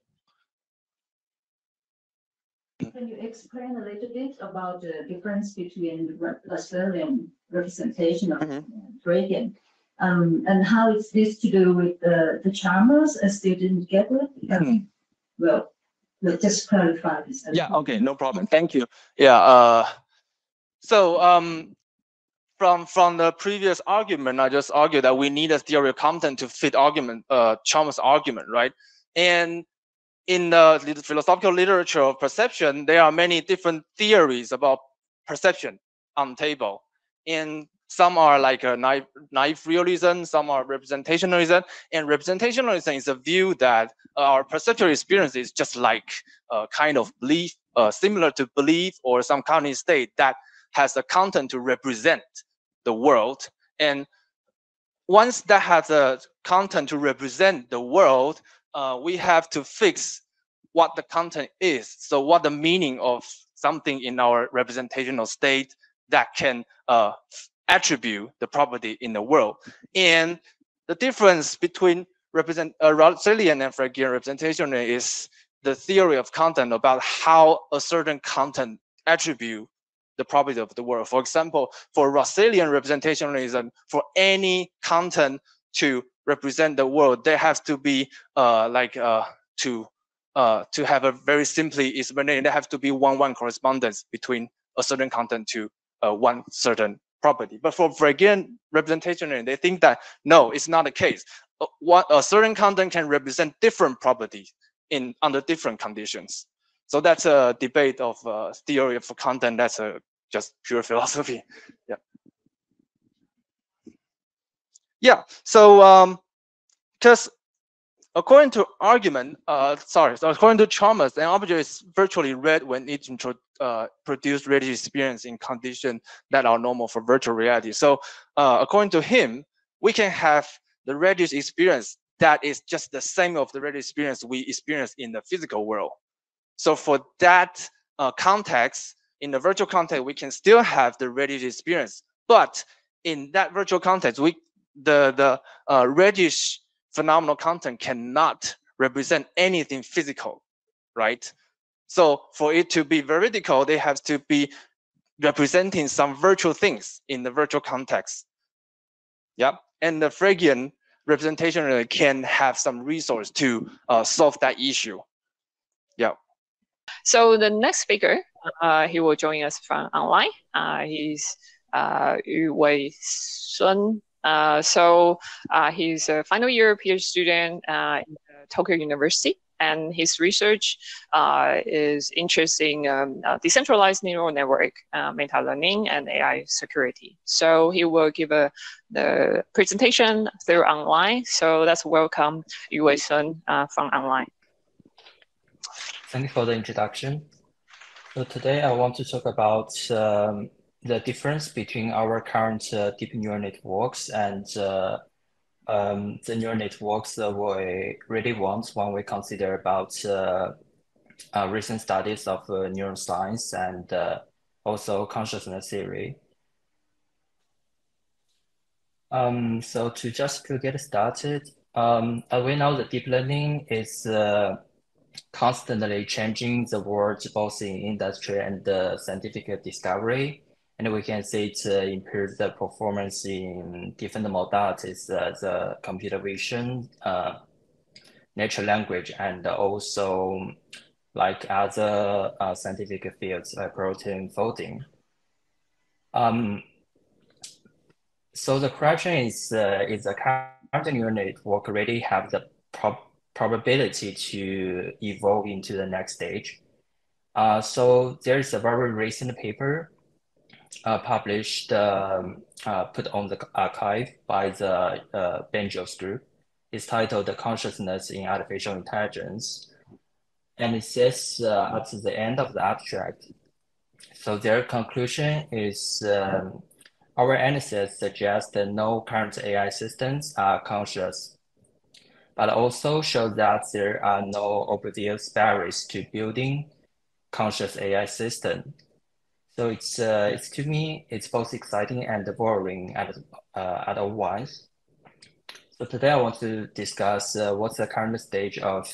Can you explain a little bit about the difference between Lasserian representation of gradient? And how is this to do with the Chalmers? I still didn't get it. Well, let's just clarify this. Yeah, okay, no problem. Thank you. Yeah, so from the previous argument, I just argued that we need a theory of content to fit argument, Chalmers' argument, right? And in the philosophical literature of perception, there are many different theories about perception on the table. And some are like a naive realism, some are representationalism, and representationalism is a view that our perceptual experience is just like a kind of belief, similar to belief or some cognitive state that has a content to represent the world. And once that has a content to represent the world, we have to fix what the content is. So what the meaning of something in our representational state that can attribute the property in the world. And the difference between Russelian and Fregean representation is the theory of content about how a certain content attribute the property of the world. For example, for Russelian representationalism, for any content to represent the world, there has to be to have a very simply explanation. There has to be one-to-one correspondence between a certain content to one certain property. But for Fregean representation, they think that no, it's not the case. What a certain content can represent different properties in under different conditions. So that's a debate of theory of content. That's just pure philosophy. Yeah. Yeah. So just according to argument, according to Chalmers, an object is virtually read when it produce radius experience in conditions that are normal for virtual reality. So according to him, we can have the radius experience that is just the same of the real experience we experience in the physical world. So for that context, in the virtual context, we can still have the real experience, but in that virtual context, the reddish phenomenal content cannot represent anything physical, right? So for it to be veridical, they have to be representing some virtual things in the virtual context. Yep. And the Fregean representation can have some resource to solve that issue. Yeah. So the next speaker, he will join us from online. He's Yuwei Sun. So he's a final year PhD student in Tokyo University, and his research is interested in decentralized neural network, meta learning, and AI security. So he will give the presentation through online. So let's welcome Yuwei Sun from online. Thank you for the introduction. So today I want to talk about the difference between our current deep neural networks and the neural networks that we really want when we consider about recent studies of neuroscience and also consciousness theory. So to get started, as we know, the deep learning is constantly changing the world, both in industry and scientific discovery. And we can see it improves the performance in different modalities, the computer vision, natural language, and also like other scientific fields like protein folding. So the question is the current neural network already have the probability to evolve into the next stage? So there's a very recent paper published, put on the archive by the Benjos Group. It's titled "The Consciousness in Artificial Intelligence," and it says at the end of the abstract. So their conclusion is, our analysis suggests that no current AI systems are conscious, but also shows that there are no obvious barriers to building conscious AI systems. So it's to me, it's both exciting and boring at all once. So today I want to discuss what's the current stage of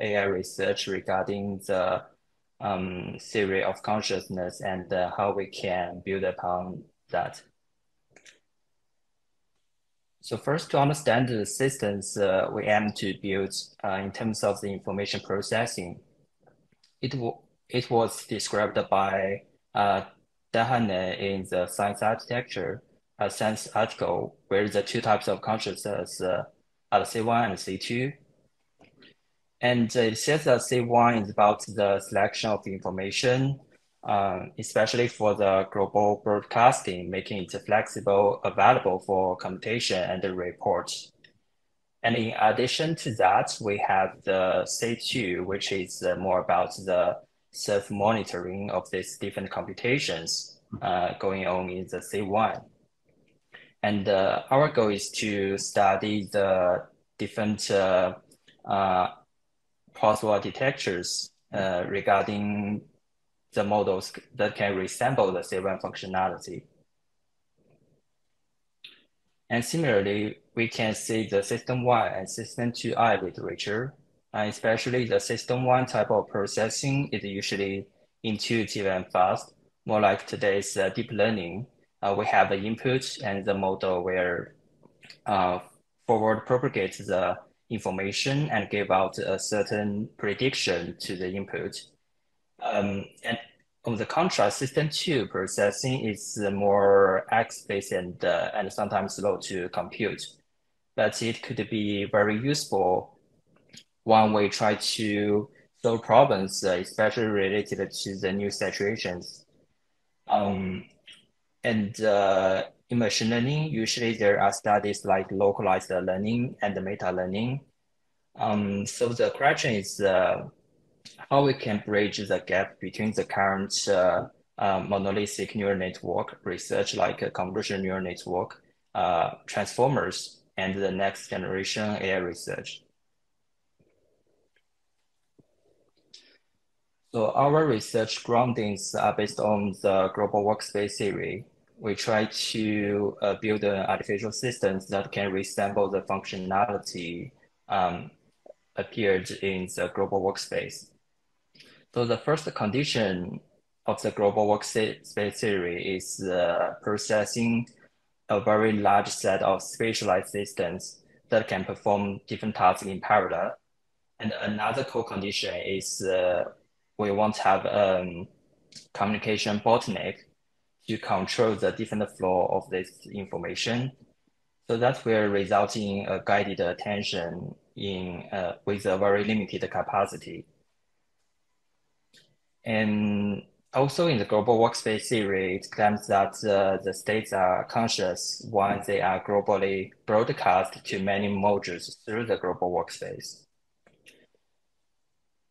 AI research regarding the theory of consciousness and how we can build upon that. So first, to understand the systems we aim to build in terms of the information processing, it was described by Dehaene in the Science Architecture, a science article where the two types of consciousness are C1 and C2. And it says that C1 is about the selection of information, especially for the global broadcasting, making it flexible, available for computation and the report. And in addition to that, we have the C2, which is more about the self-monitoring of these different computations going on in the C1. And our goal is to study the different possible architectures regarding the models that can resemble the C1 functionality. And similarly, we can see the System 1 and System 2I literature. Especially the System 1 type of processing is usually intuitive and fast, more like today's deep learning. We have the input and the model where forward propagates the information and give out a certain prediction to the input. And on the contrast, System 2 processing is more act-based and sometimes slow to compute, but it could be very useful when we try to solve problems, especially related to the new situations. And in machine learning, usually there are studies like localized learning and the meta learning. So the question is how we can bridge the gap between the current monolithic neural network research, like convolutional neural network, transformers, and the next generation AI research. So our research groundings are based on the global workspace theory. We try to build artificial systems that can resemble the functionality appeared in the global workspace. So the first condition of the global workspace theory is processing a very large set of specialized systems that can perform different tasks in parallel. And another core condition is we won't have communication bottleneck to control the different flow of this information. So that will result in a guided attention in, with a very limited capacity. And also in the global workspace theory, it claims that the states are conscious when they are globally broadcast to many modules through the global workspace.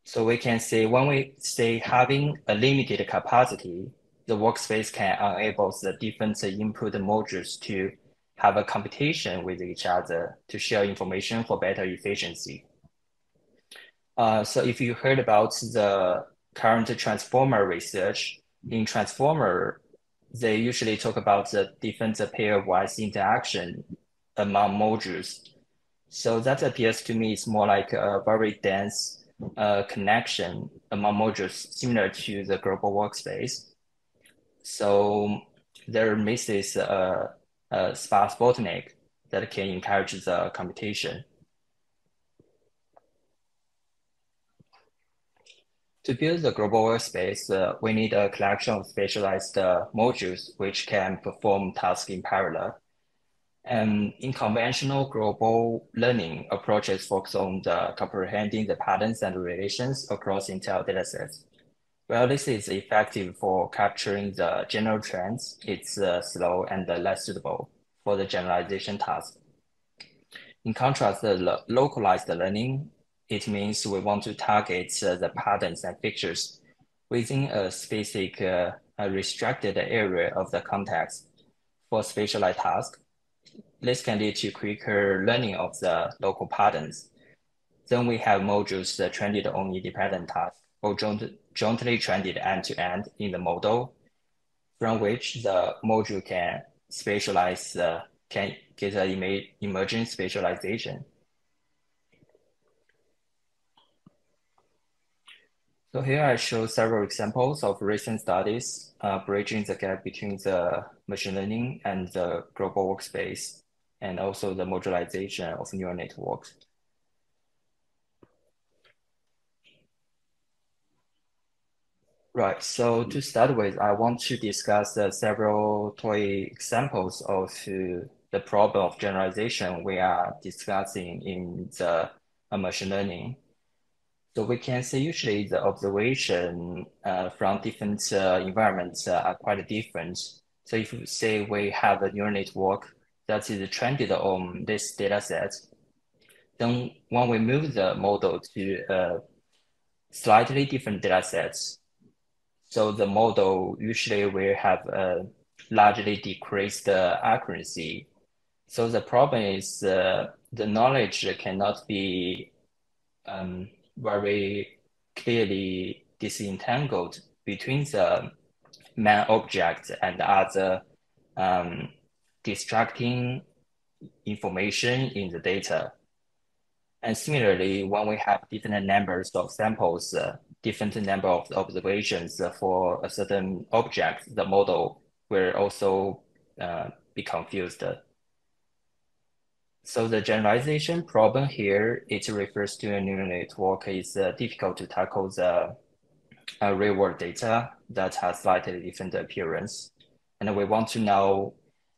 So we can say when we say having a limited capacity, the workspace can enable the different input modules to have a competition with each other to share information for better efficiency. So if you heard about the current transformer research, in transformer, they usually talk about the different pairwise interaction among modules. So that appears to me is more like a very dense connection among modules similar to the global workspace. So there misses a sparse bottleneck that can encourage the computation. To build the global workspace, we need a collection of specialized modules which can perform tasks in parallel. And in conventional global learning approaches focus on the comprehending the patterns and relations across entire datasets. Well, this is effective for capturing the general trends. It's slow and less suitable for the generalization task. In contrast, the localized learning, it means we want to target the patterns and features within a specific restricted area of the context for specialized tasks. This can lead to quicker learning of the local patterns. Then we have modules trained on independent tasks or jointly trained end-to-end in the model, from which the module can specialize, can get an emerging specialization. So here I show several examples of recent studies bridging the gap between the machine learning and the global workspace, and also the modularization of neural networks. Right, so to start with, I want to discuss several toy examples of the problem of generalization we are discussing in the machine learning. So we can see usually the observation from different environments are quite different. So if we say we have a neural network that is trained on this data set, then when we move the model to slightly different data sets, so the model usually will have a largely decreased accuracy. So the problem is the knowledge cannot be very clearly disentangled between the main object and other distracting information in the data. And similarly, when we have different numbers of samples, different number of observations for a certain object, the model will also be confused. So the generalization problem here, it refers to a neural network. It's difficult to tackle the real-world data that has slightly different appearance. And we want to know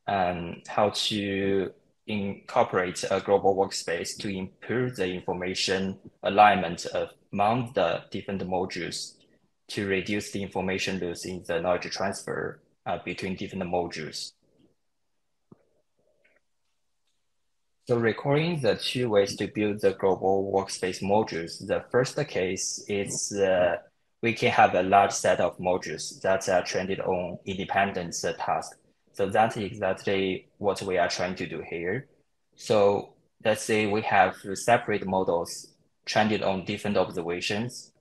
how to incorporate a global workspace to improve the information alignment among the different modules to reduce the information loss in the knowledge transfer between different modules. So recalling the two ways to build the global workspace modules, the first case is we can have a large set of modules that are trained on independent tasks. So that's exactly what we are trying to do here. So let's say we have separate models trained on different observations.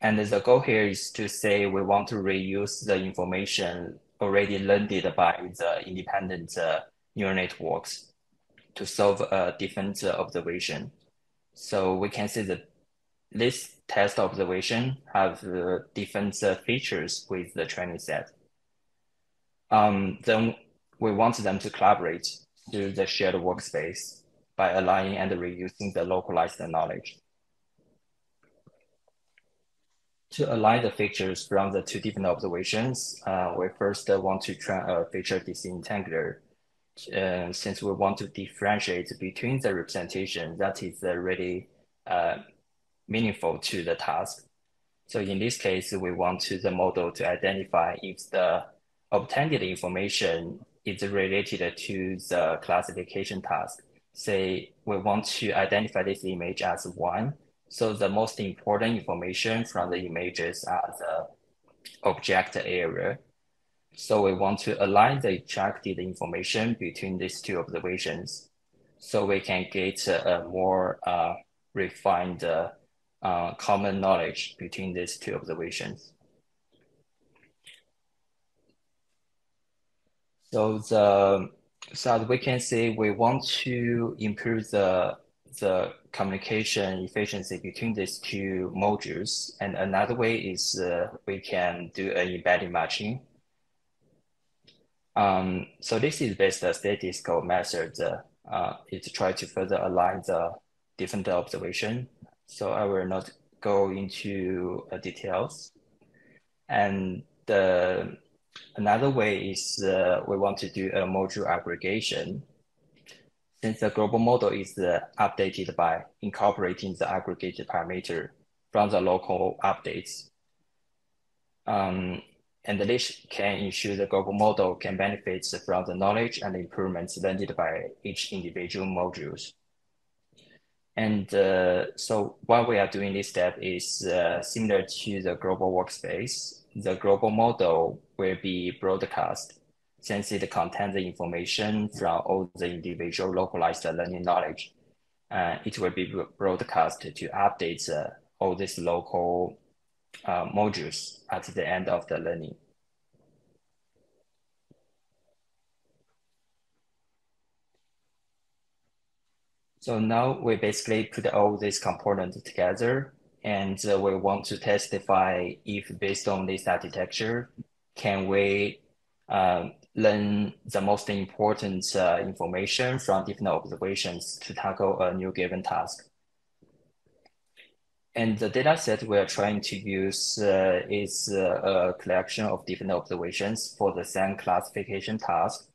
And the goal here is to say we want to reuse the information already learned by the independent neural networks to solve a different observation. So we can see that this test observation have different features with the training set. Then we want them to collaborate through the shared workspace by aligning and reusing the localized knowledge. To align the features from the two different observations, we first want to train a feature disentangler, since we want to differentiate between the representation that is really meaningful to the task. So in this case, we want the model to identify if the obtained information is related to the classification task. Say we want to identify this image as 1. So the most important information from the images are the object area. So we want to align the extracted information between these two observations, so we can get a more refined common knowledge between these two observations. So as we can see, we want to improve the communication efficiency between these two modules. And another way is we can do an embedding matching. So this is based on statistical methods. It's try to further align the different observation. So I will not go into details. And another way is we want to do a module aggregation. Since the global model is updated by incorporating the aggregated parameter from the local updates. And this can ensure the global model can benefit from the knowledge and improvements learned by each individual modules. And so what we are doing this step is similar to the global workspace. The global model will be broadcast, since it contains the information from all the individual localized learning knowledge. It will be broadcast to update all these local modules at the end of the learning. So now we basically put all these components together, and we want to testify if, based on this architecture, can we learn the most important information from different observations to tackle a new given task. And the data set we are trying to use is a collection of different observations for the same classification task.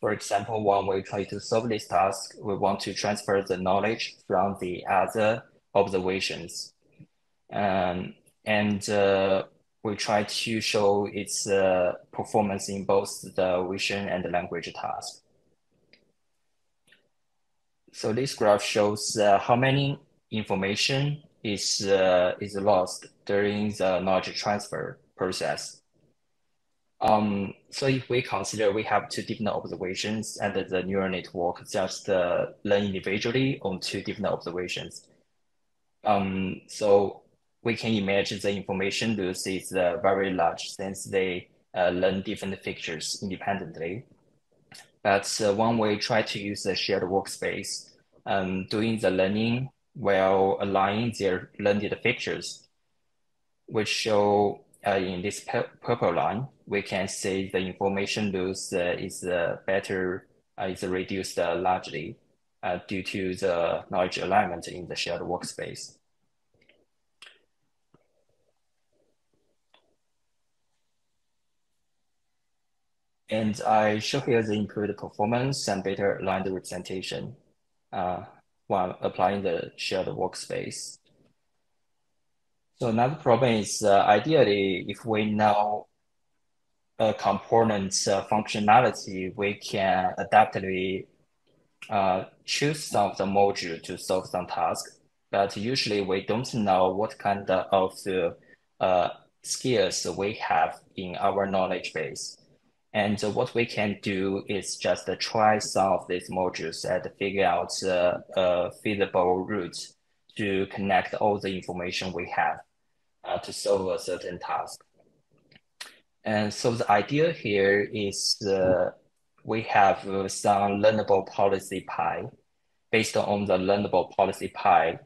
For example, when we try to solve this task, we want to transfer the knowledge from the other observations. We try to show its performance in both the vision and the language task. So this graph shows how many information is lost during the knowledge transfer process. So if we consider we have two different observations and the neural network just learn individually on two different observations. So we can imagine the information loss is very large, since they learn different features independently. But when we try to use the shared workspace, doing the learning while aligning their learned features, which show in this purple line, we can see the information loss is reduced largely due to the knowledge alignment in the shared workspace. And I show here the improved performance and better aligned representation while applying the shared workspace. So another problem is ideally, if we know a component's functionality, we can adaptively choose some of the module to solve some task. But usually we don't know what kind of skills we have in our knowledge base. And so what we can do is just try solve these modules and figure out a feasible route to connect all the information we have to solve a certain task. And so the idea here is we have some learnable policy pie. Based on the learnable policy pie,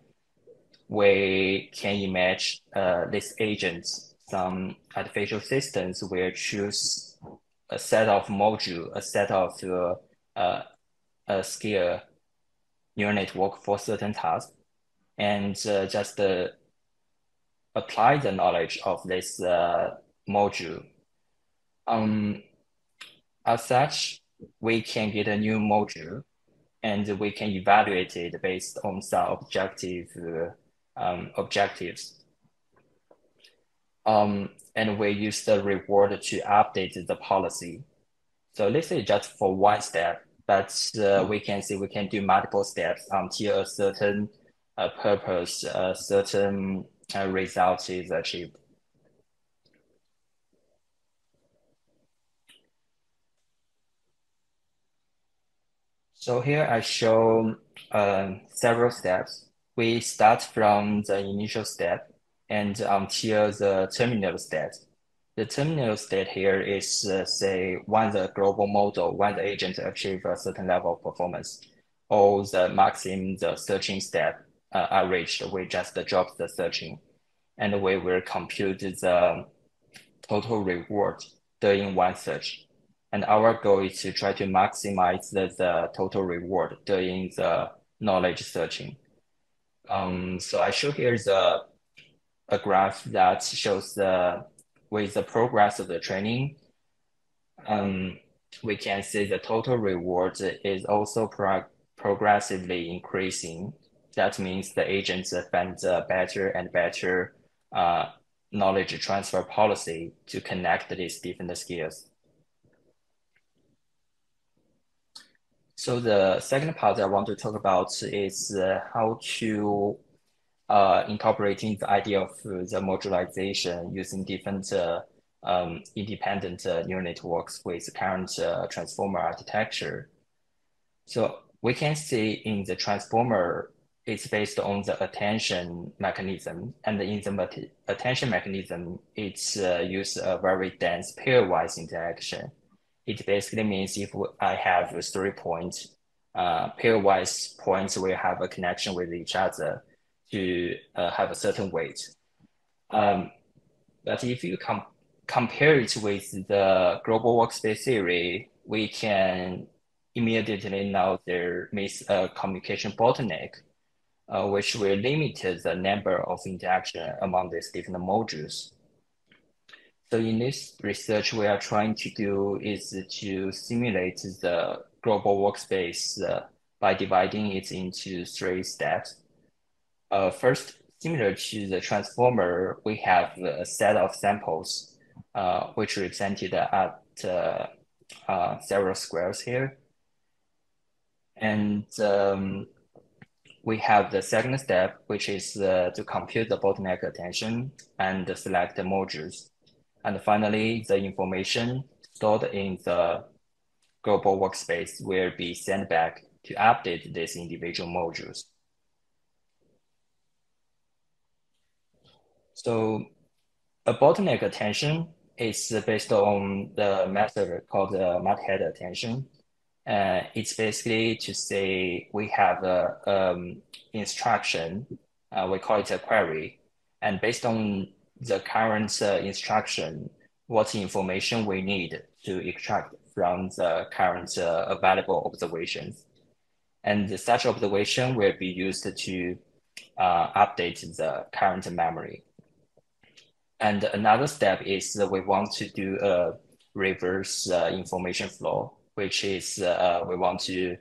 we can imagine these agents, some artificial systems will choose a set of module, a set of a skill neural network for certain tasks, and just apply the knowledge of this module. As such, we can get a new module, and we can evaluate it based on some objective objectives. And we use the reward to update the policy. So this is just for one step, but we can see we can do multiple steps until a certain purpose, a certain result is achieved. So here I show several steps. We start from the initial step and until the terminal state. The terminal state here is say when the global model, when the agent achieves a certain level of performance, all the maximum, the searching step are reached. We just drop the searching and we will compute the total reward during one search. And our goal is to try to maximize the total reward during the knowledge searching. So I show here a graph that shows with the progress of the training, we can see the total reward is also progressively increasing. That means the agents find better and better knowledge transfer policy to connect these different skills. So the second part I want to talk about is how to incorporating the idea of the modularization using different independent neural networks with current transformer architecture. So we can see in the transformer, it's based on the attention mechanism, and in the attention mechanism, it's used a very dense pairwise interaction. It basically means if I have 3 points, pairwise points will have a connection with each other to have a certain weight. But if you compare it with the global workspace theory, we can immediately know there is a communication bottleneck, which will limit the number of interactions among these different modules. So in this research, we are trying to do is to simulate the global workspace by dividing it into 3 steps. First, similar to the transformer, we have a set of samples, which represented at several squares here. And we have the second step, which is to compute the bottleneck attention and select the modules. And finally, the information stored in the global workspace will be sent back to update these individual modules. So a bottleneck attention is based on the method called the mudhead attention. It's basically to say we have a instruction, we call it a query, and based on the current instruction, what information we need to extract from the current available observations. And such observation will be used to update the current memory. And another step is we want to do a reverse information flow, which is we want to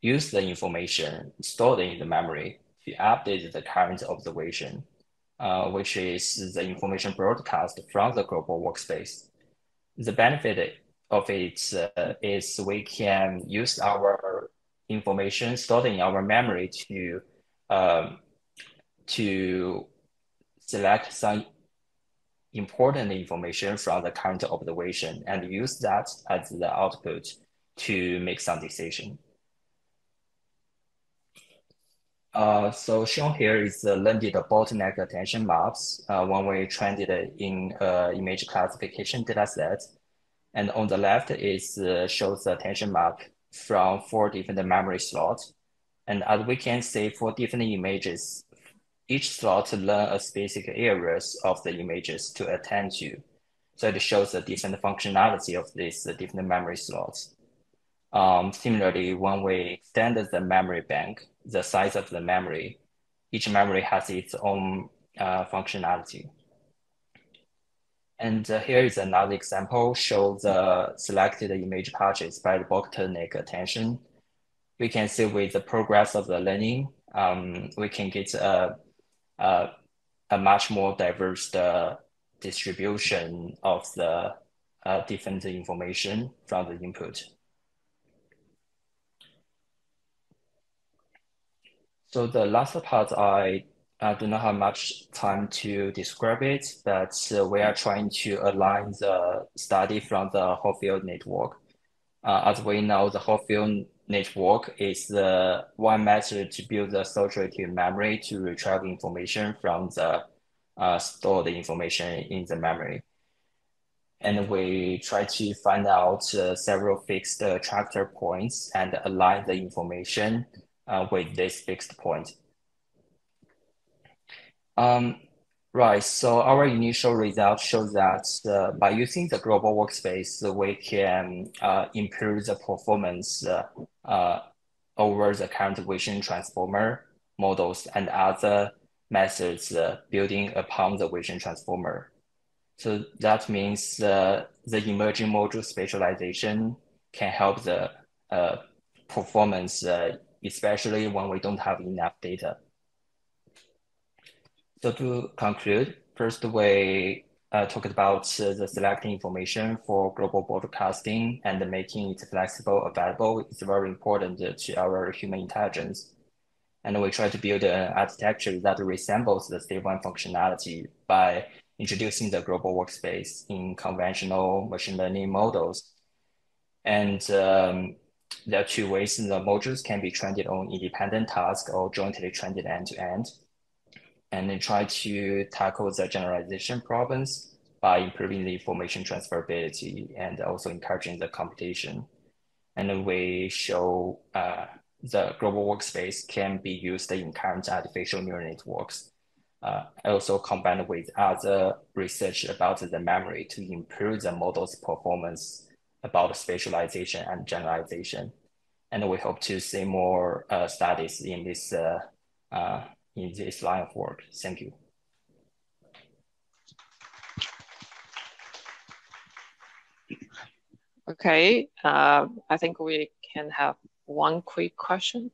use the information stored in the memory to update the current observation. Which is the information broadcast from the global workspace. The benefit of it is we can use our information stored in our memory to select some important information from the current observation and use that as the output to make some decision. So shown here is the learned bottleneck attention maps when we trained it in image classification dataset. And on the left is shows the attention map from 4 different memory slots. And as we can see, 4 different images, each slot learn a specific areas of the images to attend to. So it shows the different functionality of these different memory slots. Similarly, when we extend the memory bank, the size of the memory, each memory has its own functionality. And here is another example, shows the selected image patches by the bottleneck attention. We can see with the progress of the learning, we can get a much more diverse distribution of the different information from the input. So the last part, I do not have much time to describe it, but we are trying to align the study from the whole field network. As we know, the whole field network is the one method to build the associative memory to retrieve information from the stored information in the memory. And we try to find out several fixed tractor points and align the information with this fixed point. Right, so our initial results show that by using the global workspace, we can improve the performance over the current vision transformer models and other methods building upon the vision transformer. So that means the emerging module specialization can help the performance, especially when we don't have enough data. So to conclude, first we talked about the selecting information for global broadcasting and making it flexible, available. It's very important to our human intelligence. And we try to build an architecture that resembles the state one functionality by introducing the global workspace in conventional machine learning models. And there are 2 ways the modules can be trained on independent tasks or jointly trained end-to-end. And then try to tackle the generalization problems by improving the information transferability and also encouraging the computation. And then we show the global workspace can be used in current artificial neural networks. Also combined with other research about the memory to improve the model's performance about spatialization and generalization. And we hope to see more studies in this line of work. Thank you. Okay, I think we can have one quick question.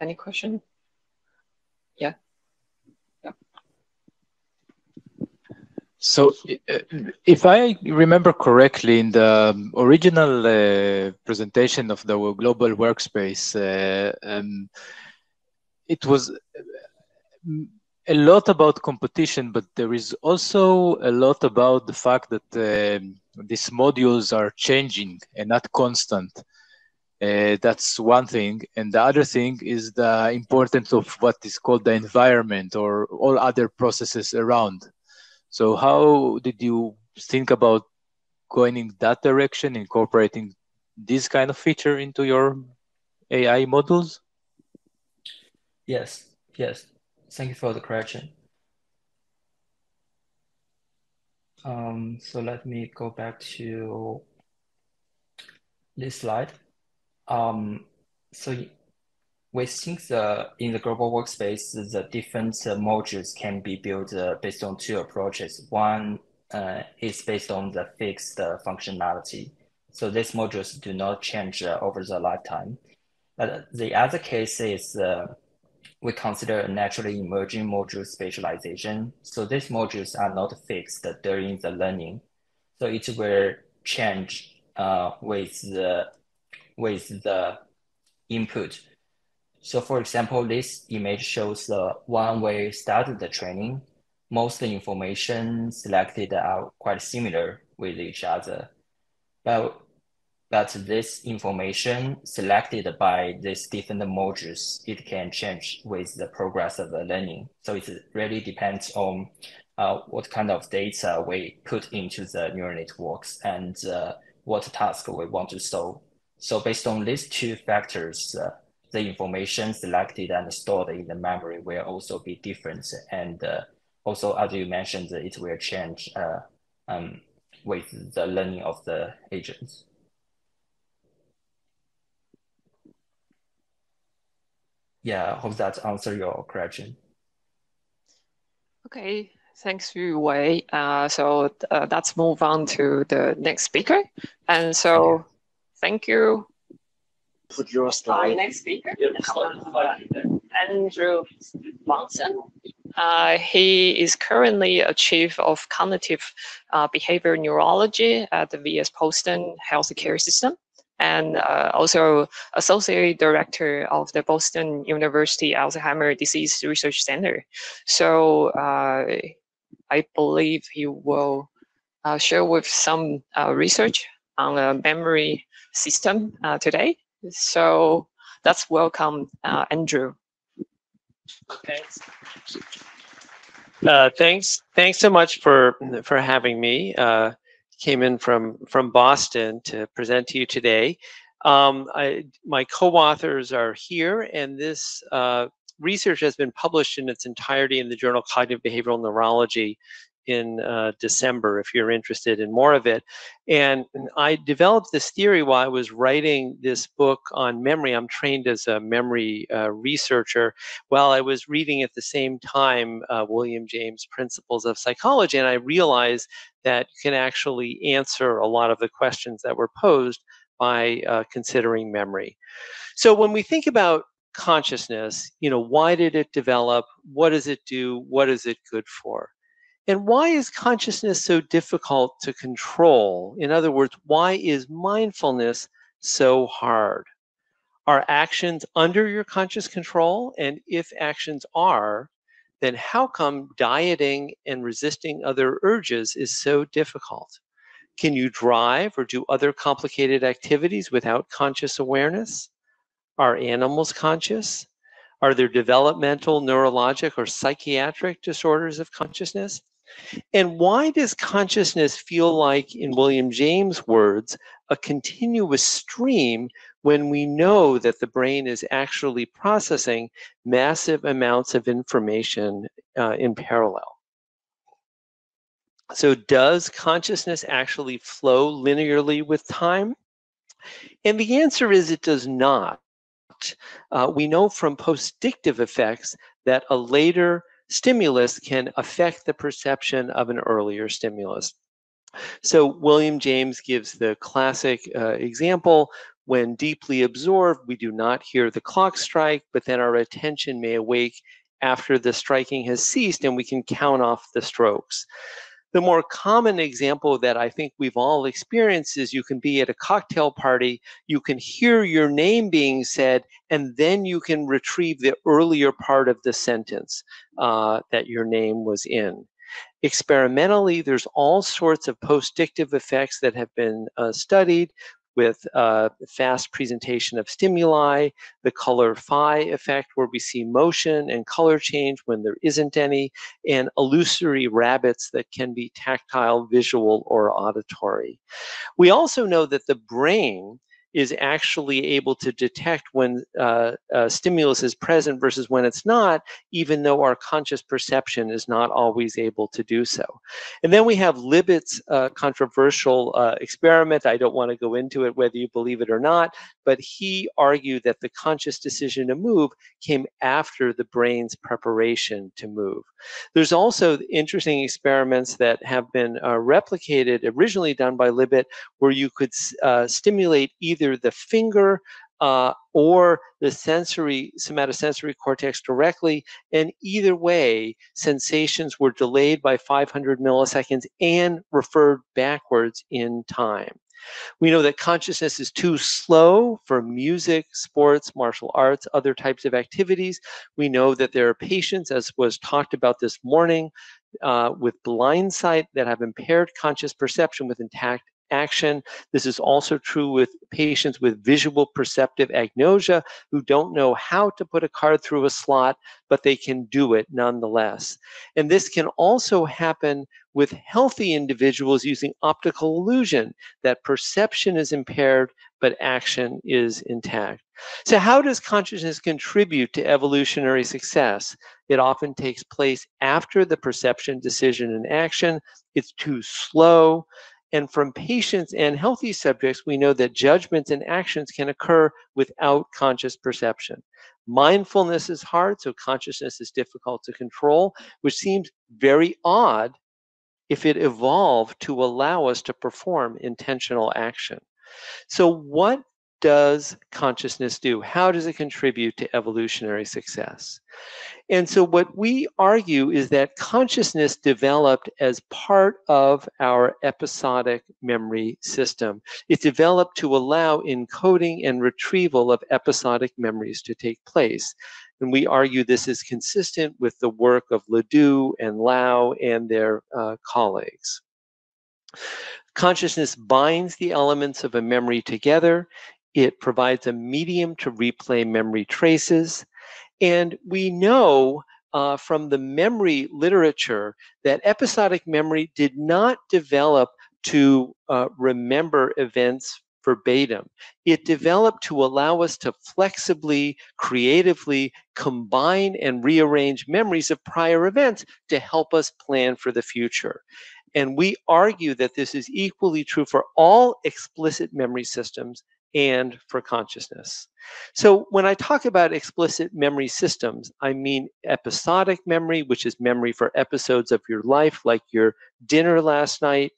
Any question? Yeah. So if I remember correctly, in the original presentation of the global workspace, it was a lot about competition, but there is also a lot about the fact that these modules are changing and not constant. That's one thing. And the other thing is the importance of what is called the environment or all other processes around. So how did you think about going in that direction, incorporating this kind of feature into your AI models? Yes, yes. Thank you for the correction. So let me go back to this slide. So we think in the global workspace, the different modules can be built based on 2 approaches. One is based on the fixed functionality. So these modules do not change over the lifetime. But the other case is we consider a naturally emerging module specialization. So these modules are not fixed during the learning. So it will change with the input. So for example, this image shows the one way started the training. most information selected are quite similar with each other. But this information selected by these different modules, it can change with the progress of the learning. So it really depends on what kind of data we put into the neural networks and what task we want to solve. So based on these two factors, the information selected and stored in the memory will also be different. And also, as you mentioned, it will change with the learning of the agents. Yeah, I hope that answers your question. Okay, thanks, Yuwei. So let's move on to the next speaker. And so, thank you. Put your slide. Our next speaker, Andrew Budson. He is currently a chief of cognitive behavioral neurology at the VS Boston Healthcare System, and also associate director of the Boston University Alzheimer's Disease Research Center. So I believe he will share with some research on the memory system today. So let's welcome Andrew. Thanks. Thanks so much for having me. Came in from Boston to present to you today. My co-authors are here, and this research has been published in its entirety in the journal Cognitive Behavioral Neurology in December, if you're interested in more of it. And I developed this theory while I was writing this book on memory. I'm trained as a memory researcher, while I was reading at the same time William James' Principles of Psychology, and I realized that you can actually answer a lot of the questions that were posed by considering memory. So when we think about consciousness, you know, why did it develop? What does it do? What is it good for? And why is consciousness so difficult to control? In other words, why is mindfulness so hard? Are actions under your conscious control? And if actions are, then how come dieting and resisting other urges is so difficult? Can you drive or do other complicated activities without conscious awareness? Are animals conscious? Are there developmental, neurologic, or psychiatric disorders of consciousness? And why does consciousness feel like, in William James' words, a continuous stream when we know that the brain is actually processing massive amounts of information in parallel? So does consciousness actually flow linearly with time? And the answer is it does not. We know from postdictive effects that a later stimulus can affect the perception of an earlier stimulus. So William James gives the classic example, when deeply absorbed, we do not hear the clock strike, but then our attention may awake after the striking has ceased and we can count off the strokes. The more common example that I think we've all experienced is you can be at a cocktail party, you can hear your name being said, and then you can retrieve the earlier part of the sentence that your name was in. Experimentally, there's all sorts of postdictive effects that have been studied with fast presentation of stimuli, the color phi effect where we see motion and color change when there isn't any, and illusory rabbits that can be tactile, visual, or auditory. We also know that the brain is actually able to detect when a stimulus is present versus when it's not, even though our conscious perception is not always able to do so. And then we have Libet's controversial experiment. I don't want to go into it whether you believe it or not, but he argued that the conscious decision to move came after the brain's preparation to move. There's also interesting experiments that have been replicated, originally done by Libet, where you could stimulate either the finger or the somatosensory cortex directly, and either way, sensations were delayed by 500 milliseconds and referred backwards in time. We know that consciousness is too slow for music, sports, martial arts, other types of activities. We know that there are patients, as was talked about this morning, with blind sight that have impaired conscious perception with intact action. This is also true with patients with visual perceptive agnosia who don't know how to put a card through a slot, but they can do it nonetheless. And this can also happen with healthy individuals using optical illusion, that perception is impaired, but action is intact. So how does consciousness contribute to evolutionary success? It often takes place after the perception, decision, and action. It's too slow. And from patients and healthy subjects, we know that judgments and actions can occur without conscious perception. Mindfulness is hard, so consciousness is difficult to control, which seems very odd if it evolved to allow us to perform intentional action. So what does consciousness do? How does it contribute to evolutionary success? And so what we argue is that consciousness developed as part of our episodic memory system. It developed to allow encoding and retrieval of episodic memories to take place. And we argue this is consistent with the work of Ledoux and Lau and their colleagues. Consciousness binds the elements of a memory together. It provides a medium to replay memory traces. And we know from the memory literature that episodic memory did not develop to remember events verbatim. It developed to allow us to flexibly, creatively combine and rearrange memories of prior events to help us plan for the future. And we argue that this is equally true for all explicit memory systems and for consciousness. So when I talk about explicit memory systems, I mean episodic memory, which is memory for episodes of your life, like your dinner last night.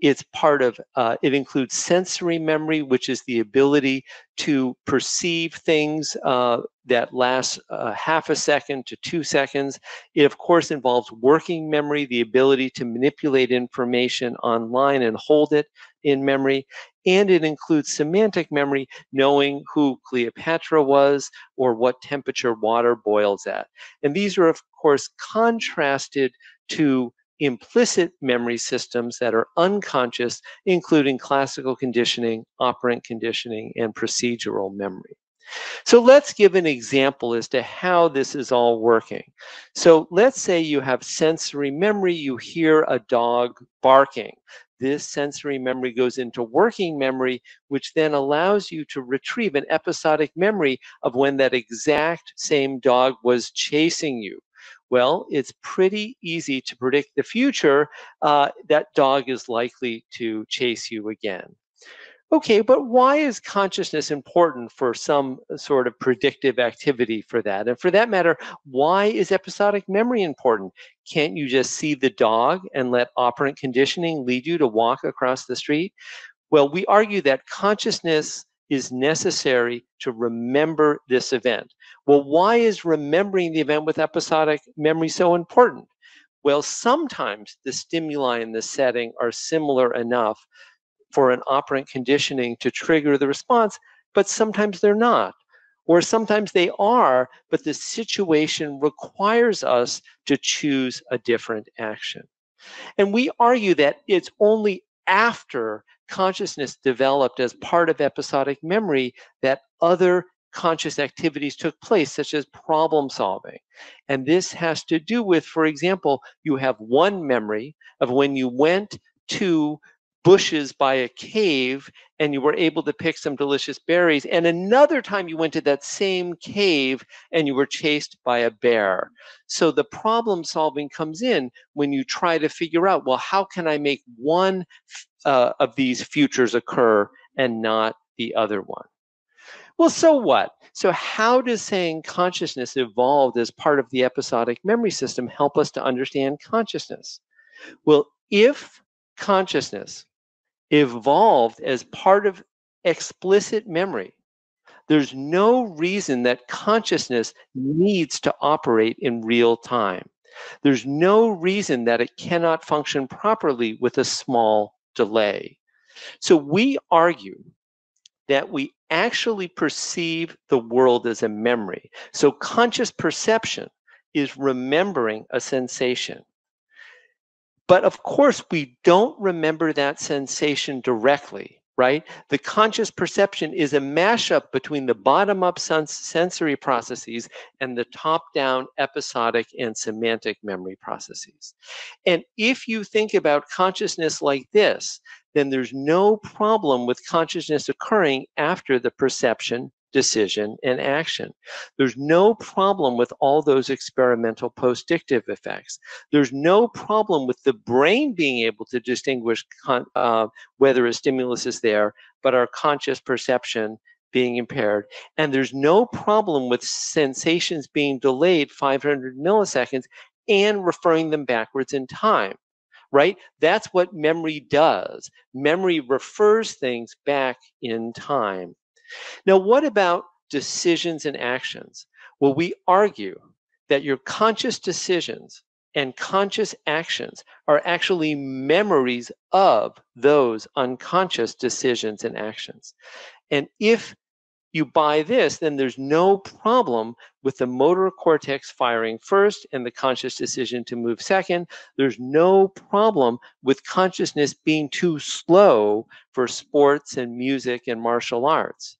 It's part of, it includes sensory memory, which is the ability to perceive things that last half a second to 2 seconds. It, of course, involves working memory, the ability to manipulate information online and hold it in memory. And it includes semantic memory, knowing who Cleopatra was or what temperature water boils at. And these are, of course, contrasted to implicit memory systems that are unconscious, including classical conditioning, operant conditioning, and procedural memory. So let's give an example as to how this is all working. So let's say you have sensory memory, you hear a dog barking. This sensory memory goes into working memory, which then allows you to retrieve an episodic memory of when that exact same dog was chasing you. Well, it's pretty easy to predict the future. That dog is likely to chase you again. Okay, but why is consciousness important for some sort of predictive activity for that? And for that matter, why is episodic memory important? Can't you just see the dog and let operant conditioning lead you to walk across the street? Well, we argue that consciousness is necessary to remember this event. Well, why is remembering the event with episodic memory so important? Well, sometimes the stimuli in the setting are similar enough for an operant conditioning to trigger the response, but sometimes they're not. Or sometimes they are, but the situation requires us to choose a different action. And we argue that it's only after consciousness developed as part of episodic memory that other conscious activities took place, such as problem solving. And this has to do with, for example, you have one memory of when you went to bushes by a cave and you were able to pick some delicious berries, and another time you went to that same cave and you were chased by a bear. So the problem solving comes in when you try to figure out, well, how can I make one of these futures occur and not the other one? Well, so what? So how does saying consciousness evolved as part of the episodic memory system help us to understand consciousness? Well, if consciousness evolved as part of explicit memory, there's no reason that consciousness needs to operate in real time. There's no reason that it cannot function properly with a small delay. So we argue that we actually perceive the world as a memory. So conscious perception is remembering a sensation. But of course, we don't remember that sensation directly, right? The conscious perception is a mashup between the bottom-up sensory processes and the top-down episodic and semantic memory processes. And if you think about consciousness like this, then there's no problem with consciousness occurring after the perception, decision, and action. There's no problem with all those experimental post-dictive effects. There's no problem with the brain being able to distinguish whether a stimulus is there, but our conscious perception being impaired. And there's no problem with sensations being delayed 500 milliseconds and referring them backwards in time, right? That's what memory does. Memory refers things back in time. Now, what about decisions and actions? Well, we argue that your conscious decisions and conscious actions are actually memories of those unconscious decisions and actions. And if you buy this, then there's no problem with the motor cortex firing first and the conscious decision to move second. There's no problem with consciousness being too slow for sports and music and martial arts.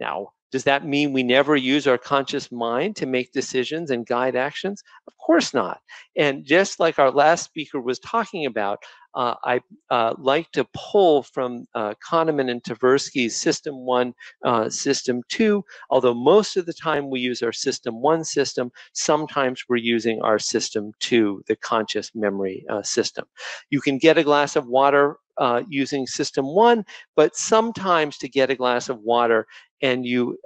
Now, does that mean we never use our conscious mind to make decisions and guide actions? Of course not. And just like our last speaker was talking about, I like to pull from Kahneman and Tversky's System 1, System 2, although most of the time we use our System 1 system, sometimes we're using our System 2, the conscious memory system. You can get a glass of water using System 1, but sometimes to get a glass of water and you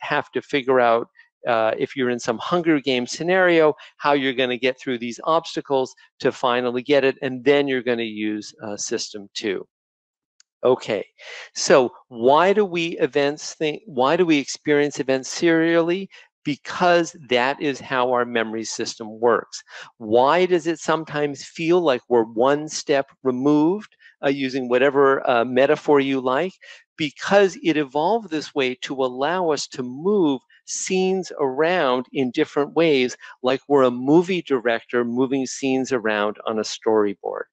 have to figure out if you're in some Hunger Games scenario, how you're going to get through these obstacles to finally get it, and then you're going to use System 2. Okay, so why do we experience events serially? Because that is how our memory system works. Why does it sometimes feel like we're one step removed, using whatever metaphor you like? Because it evolved this way to allow us to move scenes around in different ways, like we're a movie director moving scenes around on a storyboard.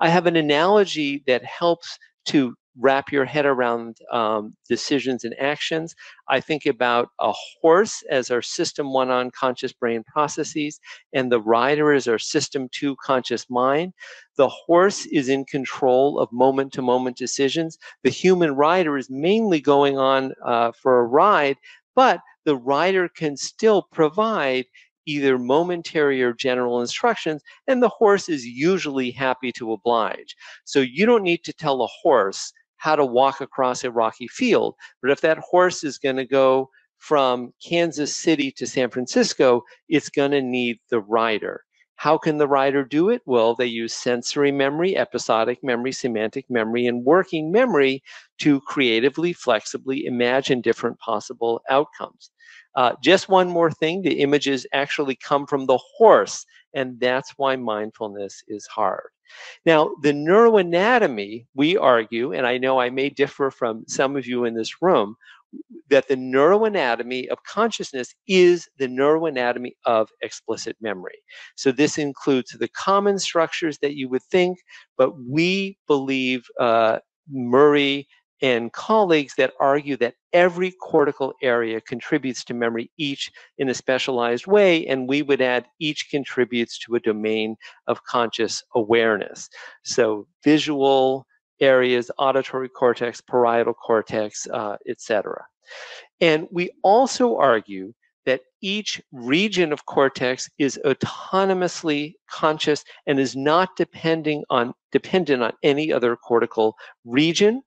I have an analogy that helps to wrap your head around decisions and actions. I think about a horse as our System 1 unconscious brain processes, and the rider is our System 2 conscious mind. The horse is in control of moment-to-moment decisions. The human rider is mainly going on for a ride, but the rider can still provide either momentary or general instructions, and the horse is usually happy to oblige. So you don't need to tell a horse how to walk across a rocky field, but if that horse is going to go from Kansas City to San Francisco, it's going to need the rider. How can the rider do it? Well, they use sensory memory, episodic memory, semantic memory, and working memory to creatively, flexibly imagine different possible outcomes. Just one more thing, the images actually come from the horse, and that's why mindfulness is hard. Now, the neuroanatomy, we argue, and I know I may differ from some of you in this room, that the neuroanatomy of consciousness is the neuroanatomy of explicit memory. So this includes the common structures that you would think, but we believe, Murray and colleagues, that argue that every cortical area contributes to memory, each in a specialized way, and we would add each contributes to a domain of conscious awareness. So visual areas, auditory cortex, parietal cortex, etc. And we also argue that each region of cortex is autonomously conscious and is not dependent on any other cortical region.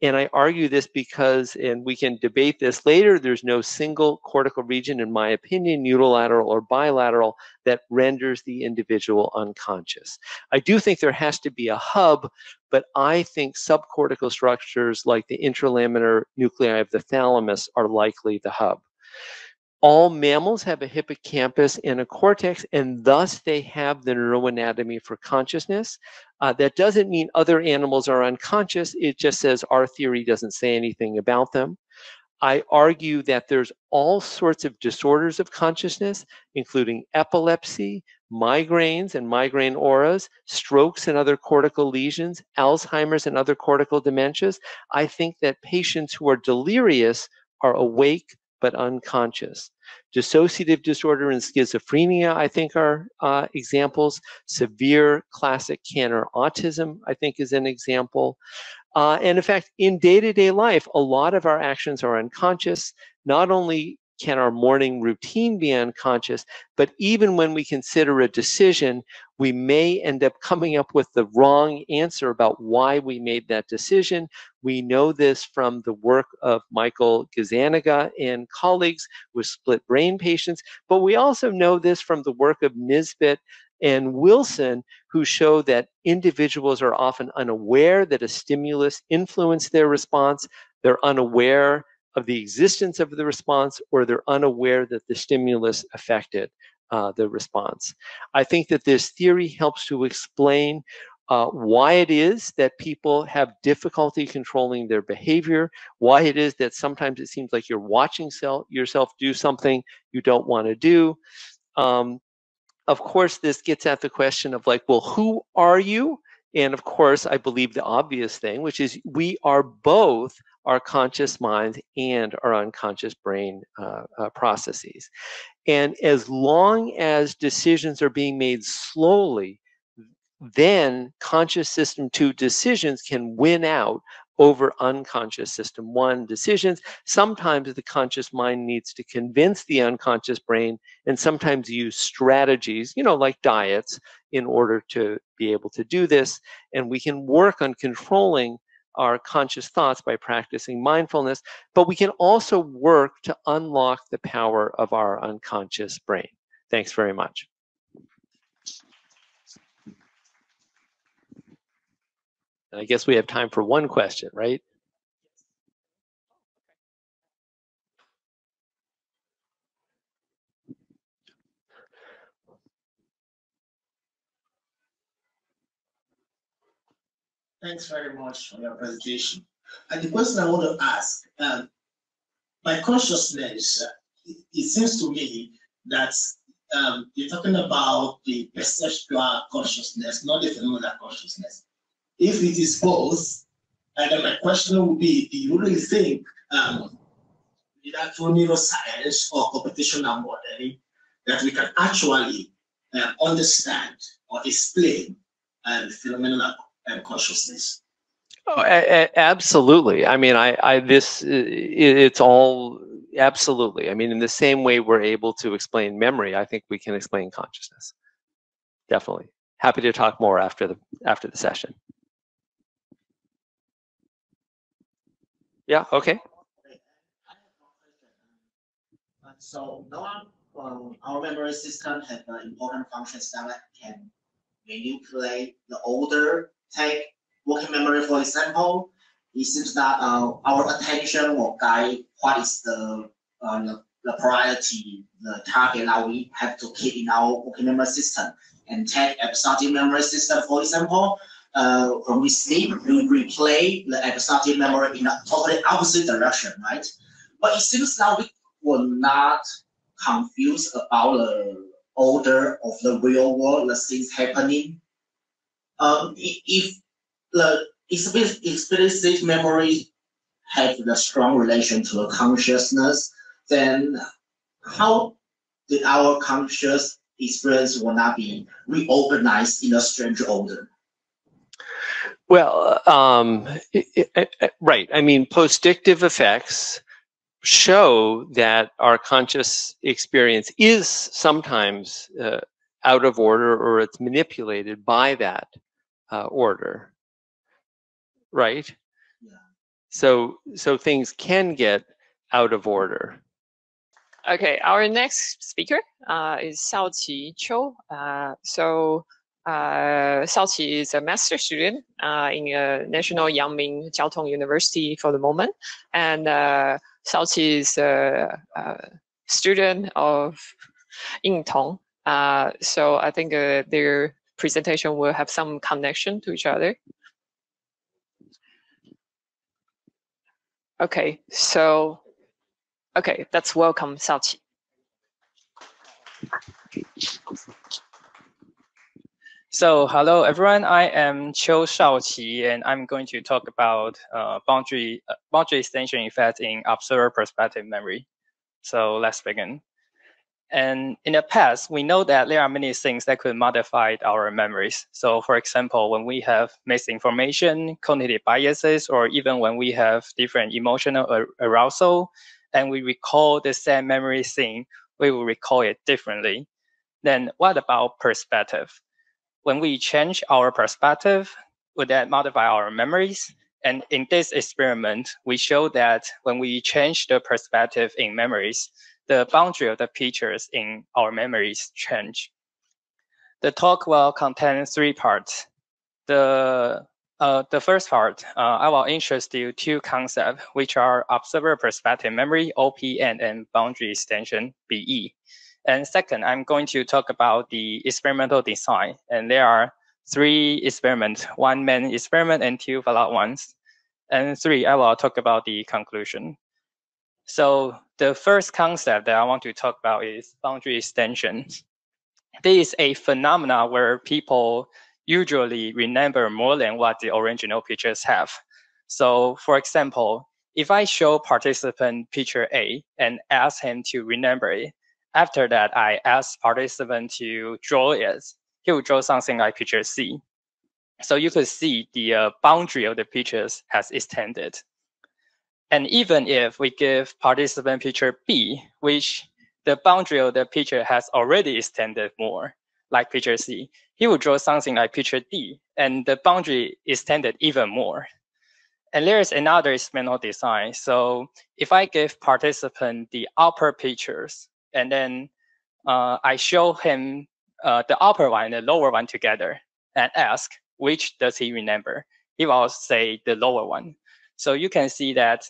And I argue this because, and we can debate this later, there's no single cortical region, in my opinion, unilateral or bilateral, that renders the individual unconscious. I do think there has to be a hub, but I think subcortical structures like the intralaminar nuclei of the thalamus are likely the hub. All mammals have a hippocampus and a cortex, and thus they have the neuroanatomy for consciousness. That doesn't mean other animals are unconscious. It just says our theory doesn't say anything about them. I argue that there's all sorts of disorders of consciousness, including epilepsy, migraines and migraine auras, strokes and other cortical lesions, Alzheimer's and other cortical dementias. I think that patients who are delirious are awake but unconscious. Dissociative disorder and schizophrenia, I think, are examples. Severe classic Kanner autism, I think, is an example. And in fact, in day-to-day life, a lot of our actions are unconscious. Not only can our morning routine be unconscious, but even when we consider a decision, we may end up coming up with the wrong answer about why we made that decision. We know this from the work of Michael Gazzaniga and colleagues with split brain patients, but we also know this from the work of Nisbet and Wilson, who show that individuals are often unaware that a stimulus influenced their response. They're unaware of the existence of the response, or they're unaware that the stimulus affected the response. I think that this theory helps to explain why it is that people have difficulty controlling their behavior, why it is that sometimes it seems like you're watching yourself do something you don't want to do. Of course, this gets at the question of, like, well, who are you? And of course, I believe the obvious thing, which is we are both our conscious minds and our unconscious brain processes. And as long as decisions are being made slowly, then conscious system 2 decisions can win out over unconscious system 1 decisions. Sometimes the conscious mind needs to convince the unconscious brain, and sometimes use strategies, you know, like diets, in order to be able to do this. And we can work on controlling our conscious thoughts by practicing mindfulness, but we can also work to unlock the power of our unconscious brain. Thanks very much. And I guess we have time for one question, right? Thanks very much for your presentation. And the question I want to ask, by consciousness, it seems to me that you're talking about the perceptual consciousness, not the phenomenal consciousness. If it is both, and then my question would be, do you really think either through neuroscience or computational modeling that we can actually understand or explain the phenomenal consciousness? Oh, absolutely. I mean, it's all absolutely. I mean, in the same way we're able to explain memory, I think we can explain consciousness. Definitely. Happy to talk more after the session. Yeah, okay. So our memory system has important functions that can manipulate the older. Take working memory, for example. It seems that our attention will guide what is the priority, the target that we have to keep in our working memory system. And take episodic memory system, for example. When we sleep, we replay the episodic memory in a totally opposite direction, right? But it seems that we were not confused about the order of the real world, the things happening. If the explicit memory have the strong relation to the consciousness, then how did our conscious experience will not be reorganized in a strange order? Well, right. I mean, postdictive effects show that our conscious experience is sometimes out of order, or it's manipulated by that order, right? Yeah. So things can get out of order. Okay, our next speaker is Shao-Chi Chiu. Shao-Chi is a master's student in National Yang Ming Chiao Tung University for the moment, and Shao-Chi is a student of Ying-Tung. So I think their presentation will have some connection to each other. Okay, so, okay, let's welcome Shao-Chi. So hello everyone, I am Shao-Chi Chiu, and I'm going to talk about boundary extension effect in observer perspective memory. So let's begin. And in the past, we know that there are many things that could modify our memories. So for example, when we have misinformation, cognitive biases, or even when we have different emotional arousal, and we recall the same memory scene, we will recall it differently. Then what about perspective? When we change our perspective, would that modify our memories? And in this experiment, we show that when we change the perspective in memories, the boundary of the pictures in our memories change. The talk will contain three parts. The first part, I will introduce you two concepts, which are observer perspective memory, OPN, and boundary extension, BE. And second, I'm going to talk about the experimental design. And there are three experiments, one main experiment and two follow-up ones. And three, I will talk about the conclusion. So the first concept that I want to talk about is boundary extension. This is a phenomena where people usually remember more than what the original pictures have. So for example, if I show participant picture A and ask him to remember it, after that I ask participant to draw it, he will draw something like picture C. So you could see the boundary of the pictures has extended. And even if we give participant picture B, which the boundary of the picture has already extended more, like picture C, he will draw something like picture D, and the boundary extended even more. And there is another experimental design. So if I give participant the upper pictures, and then I show him the upper one and the lower one together, and ask, which does he remember? He will say the lower one. So you can see that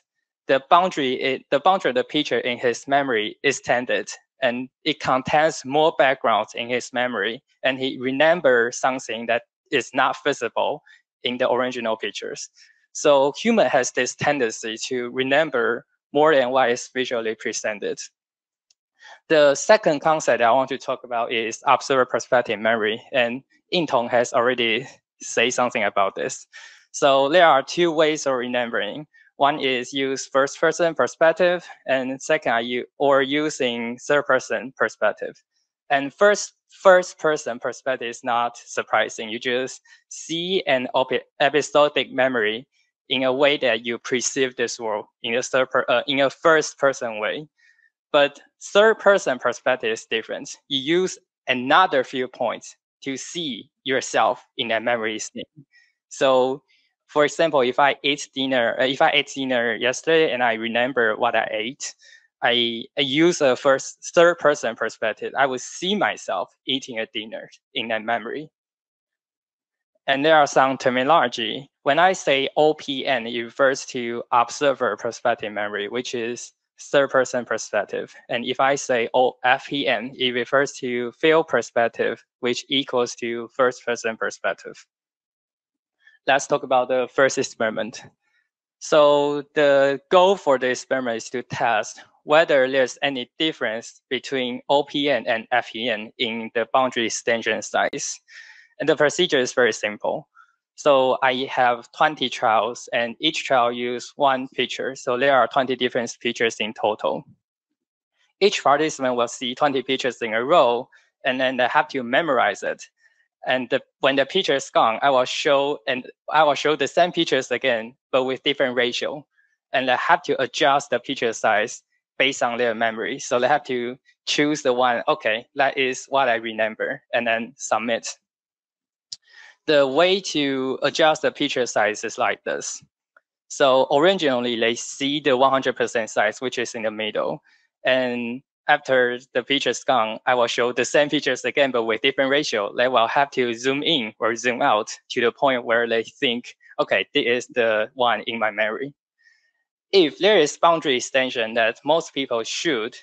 the boundary of the picture in his memory is extended, and it contains more backgrounds in his memory, and he remembers something that is not visible in the original pictures. So human has this tendency to remember more than what is visually presented. The second concept I want to talk about is observer perspective memory, and Ying-Tung has already said something about this. So there are two ways of remembering. One is use first-person perspective, and second, using third-person perspective. And first-person perspective is not surprising. You just see an episodic memory in a way that you perceive this world in a first-person way. But third-person perspective is different. You use another viewpoint to see yourself in that memory scene. So, for example, if I ate dinner yesterday and I remember what I ate, I use a third person perspective. I would see myself eating a dinner in that memory. And there are some terminology. When I say OPN, it refers to observer perspective memory, which is third person perspective. And if I say FPN, it refers to field perspective, which equals to first person perspective. Let's talk about the first experiment. So the goal for the experiment is to test whether there's any difference between OPN and FEN in the boundary extension size. And the procedure is very simple. So I have 20 trials, and each trial uses one picture. So there are 20 different pictures in total. Each participant will see 20 pictures in a row, and then they have to memorize it. And when the picture is gone, I will show the same pictures again, but with different ratio. And they have to adjust the picture size based on their memory. So they have to choose the one, okay, that is what I remember, and then submit. The way to adjust the picture size is like this. So originally, they see the 100% size, which is in the middle. And after the picture is gone, I will show the same pictures again, but with different ratio. They will have to zoom in or zoom out to the point where they think, okay, this is the one in my memory. If there is boundary extension, that most people should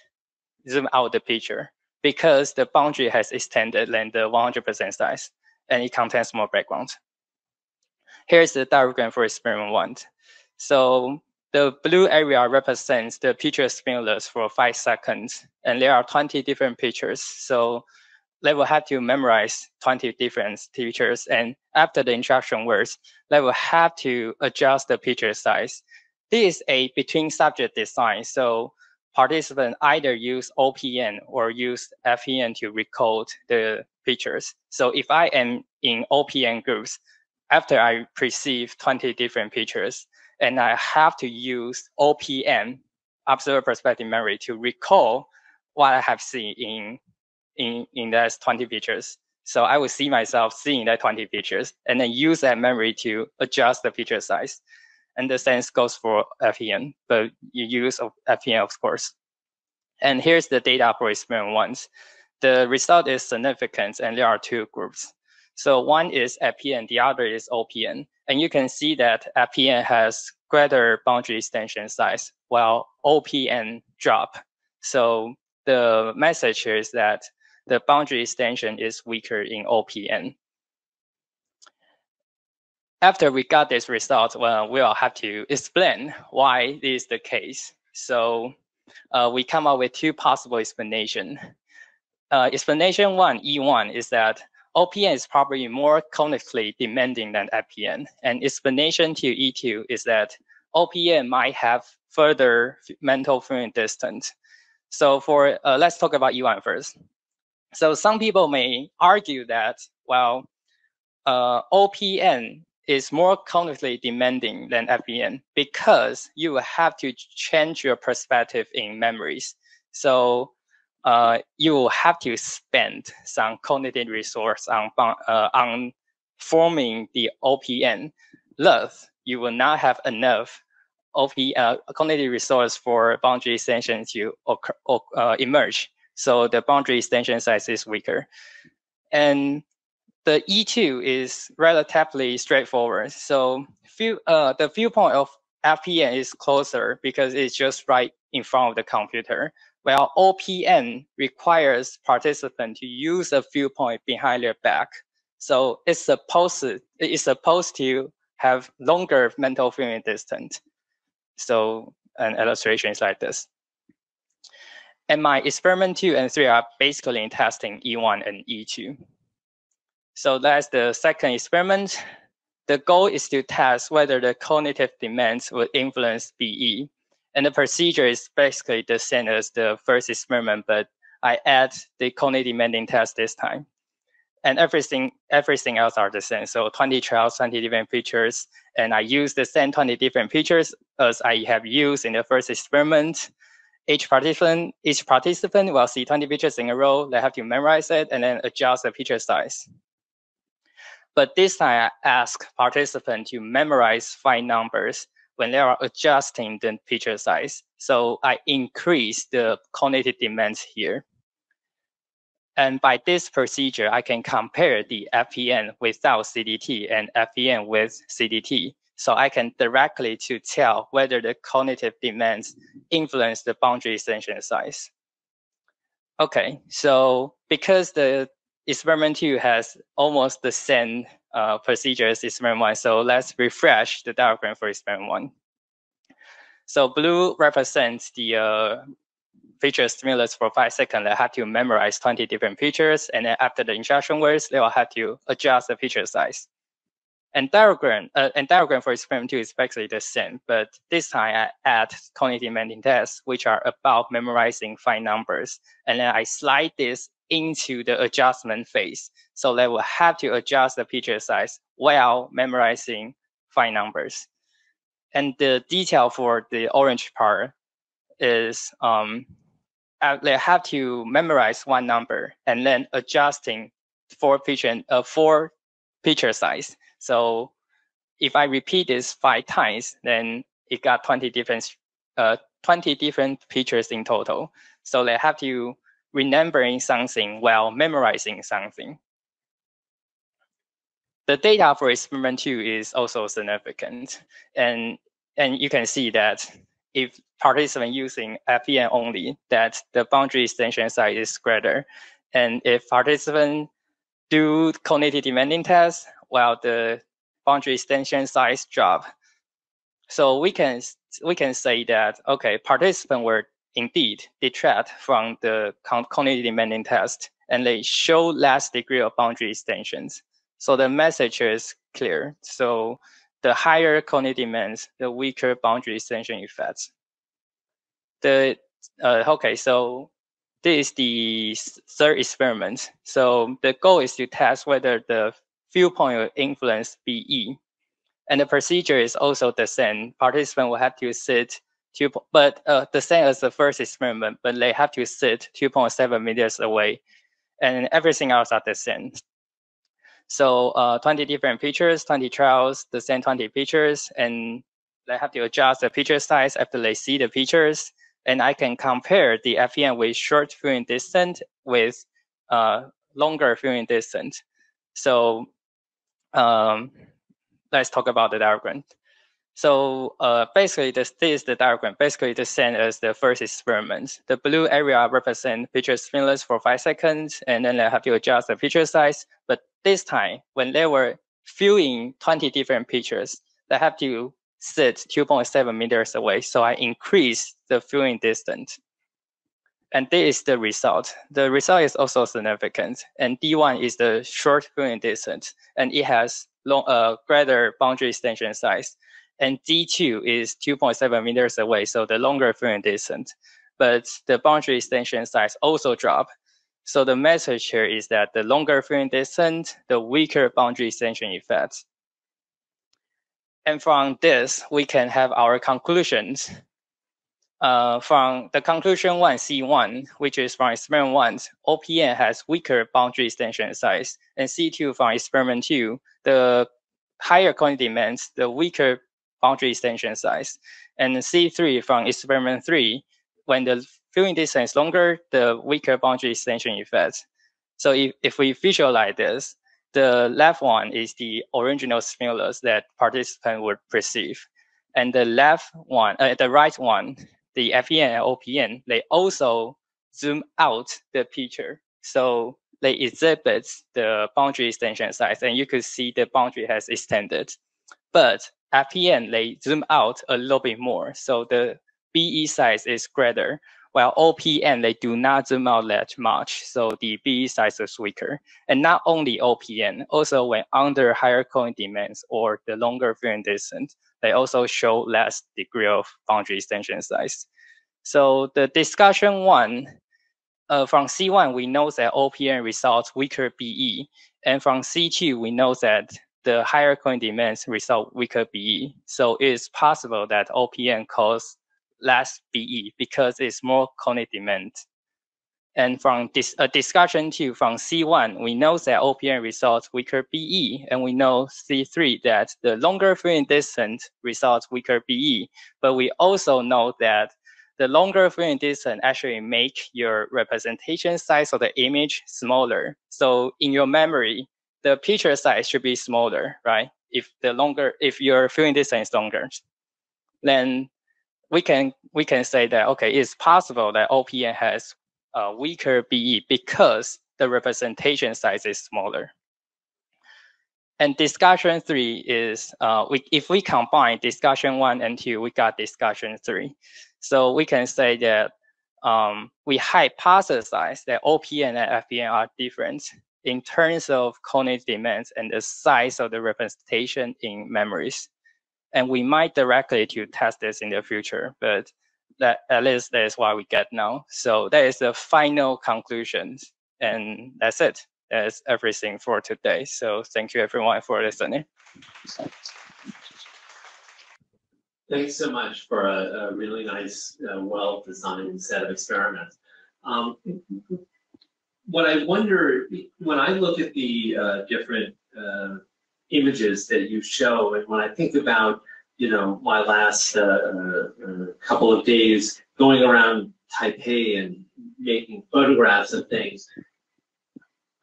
zoom out the picture because the boundary has extended than the 100% size, and it contains more background. Here's the diagram for experiment one. So the blue area represents the picture stimulus for 5 seconds, and there are 20 different pictures. So they will have to memorize 20 different pictures. And after the instruction words, they will have to adjust the picture size. This is a between subject design. So participants either use OPN or use FEN to recode the pictures. So if I am in OPN groups, after I perceive 20 different pictures, and I have to use OPM, observer perspective memory, to recall what I have seen in those 20 pictures. So I will see myself seeing that 20 pictures and then use that memory to adjust the picture size. And the same goes for FEN, but you use FEN, of course. And here's the data operation ones. The result is significant, and there are two groups. So one is FEN, the other is OPN. And you can see that FEN has greater boundary extension size, while OPN drop. So the message here is that the boundary extension is weaker in OPN. After we got this result, well, we'll have to explain why this is the case. So we come up with two possible explanations. Explanation one, E1, is that OPN is probably more cognitively demanding than FPN. And explanation to E2 is that OPN might have further mental fluent distance. So for let's talk about E1 first. So some people may argue that, well, OPN is more cognitively demanding than FPN because you will have to change your perspective in memories. So you will have to spend some cognitive resource on forming the OPN. Thus, you will not have enough cognitive resource for boundary extension to emerge. So the boundary extension size is weaker. And the E2 is relatively straightforward. So the viewpoint of FPN is closer because it's just right in front of the computer. Well, OPN requires participants to use a viewpoint behind their back. So it's supposed to have longer mental fluent distance. So an illustration is like this. And my experiment 2 and 3 are basically in testing E1 and E2. So that's the second experiment. The goal is to test whether the cognitive demands would influence BE. And the procedure is basically the same as the first experiment, but I add the cognitive demanding test this time. And everything else are the same. So 20 trials, 20 different features, and I use the same 20 different features as I have used in the first experiment. Each participant will see 20 pictures in a row. They have to memorize it and then adjust the picture size. But this time I ask participants to memorize 5 numbers when they are adjusting the picture size. So I increase the cognitive demands here. And by this procedure, I can compare the FEN without CDT and FEN with CDT. So I can directly to tell whether the cognitive demands influence the boundary extension size. Okay, so because the experiment 2 has almost the same procedure as experiment 1, so let's refresh the diagram for experiment 1. So blue represents the feature stimulus for 5 seconds. They have to memorize 20 different features, and then after the instruction words, they will have to adjust the feature size. And diagram for experiment 2 is basically the same, but this time I add cognitive demanding tests, which are about memorizing 5 numbers. And then I slide this into the adjustment phase. So they will have to adjust the picture size while memorizing 5 numbers. And the detail for the orange part is they have to memorize 1 number and then adjusting 4 picture size. So if I repeat this 5 times, then it got 20 different pictures in total. So they have to remembering something while memorizing something. The data for experiment 2 is also significant. And you can see that if participants using FEN only, that the boundary extension size is greater. And if participants do cognitive demanding tests, well, the boundary extension size drop. So we can say that, okay, participants were indeed detract from the cognitive demanding test and they show last degree of boundary extensions. So the message is clear. So the higher cognitive demands, the weaker boundary extension effects. The okay, so this is the third experiment. So the goal is to test whether the viewpoint will influence BE. And the procedure is also the same. Participants will have to sit the same as the first experiment, but they have to sit 2.7 meters away. And everything else are the same. So 20 different pictures, 20 trials, the same 20 pictures, and they have to adjust the picture size after they see the pictures. And I can compare the FEM with short viewing distance with longer viewing distance. So let's talk about the diagram. So basically, this is the diagram, basically the same as the first experiment. The blue area represents picture stimulus for 5 seconds, and then they have to adjust the picture size. But this time, when they were viewing 20 different pictures, they have to sit 2.7 meters away. So I increased the viewing distance. And this is the result. The result is also significant. And D1 is the short viewing distance, and it has long, greater boundary extension size. And D2 is 2.7 meters away, so the longer viewing distance. But the boundary extension size also dropped. So the message here is that the longer viewing distance, the weaker boundary extension effects. And from this, we can have our conclusions. From the conclusion one, C1, which is from experiment one, OPN has weaker boundary extension size. And C2 from experiment two, the higher quantity demands, the weaker boundary extension size. And C3 from experiment three, when the viewing distance is longer, the weaker boundary extension effects. So if we visualize this, the left one is the original stimulus that participants would perceive. And the left one, the right one, the FEN and OPN, they also zoom out the picture. So they exhibit the boundary extension size, and you could see the boundary has extended. But FEN, they zoom out a little bit more. So the BE size is greater, while OPN, they do not zoom out that much. So the BE size is weaker. And not only OPN, also when under higher cognitive demands or the longer viewing distance, they also show less degree of boundary extension size. So the discussion one, from C1, we know that OPN results weaker BE. And from C2, we know that the higher cognitive demands result weaker BE. So it is possible that OPN causes less BE because it's more cognitive demand. And from this discussion two, from C1, we know that OPN results weaker BE, and we know C3 that the longer viewing distance results weaker BE. But we also know that the longer viewing distance actually make your representation size of the image smaller. So in your memory, the picture size should be smaller, right? If your viewing distance is longer, then we can say that okay, it's possible that OPN has weaker BE because the representation size is smaller. And discussion three is, if we combine discussion one and two, we got discussion three. So we can say that we hypothesize that OPN and FEN are different in terms of cognitive demands and the size of the representation in memories. And we might directly to test this in the future, but that at least that is what we get now. So that is the final conclusion, and that's it. That's everything for today. So thank you everyone for listening. Thanks so much for a really nice, well-designed set of experiments. What I wonder, when I look at the different images that you show, and when I think about my last couple of days going around Taipei and making photographs of things,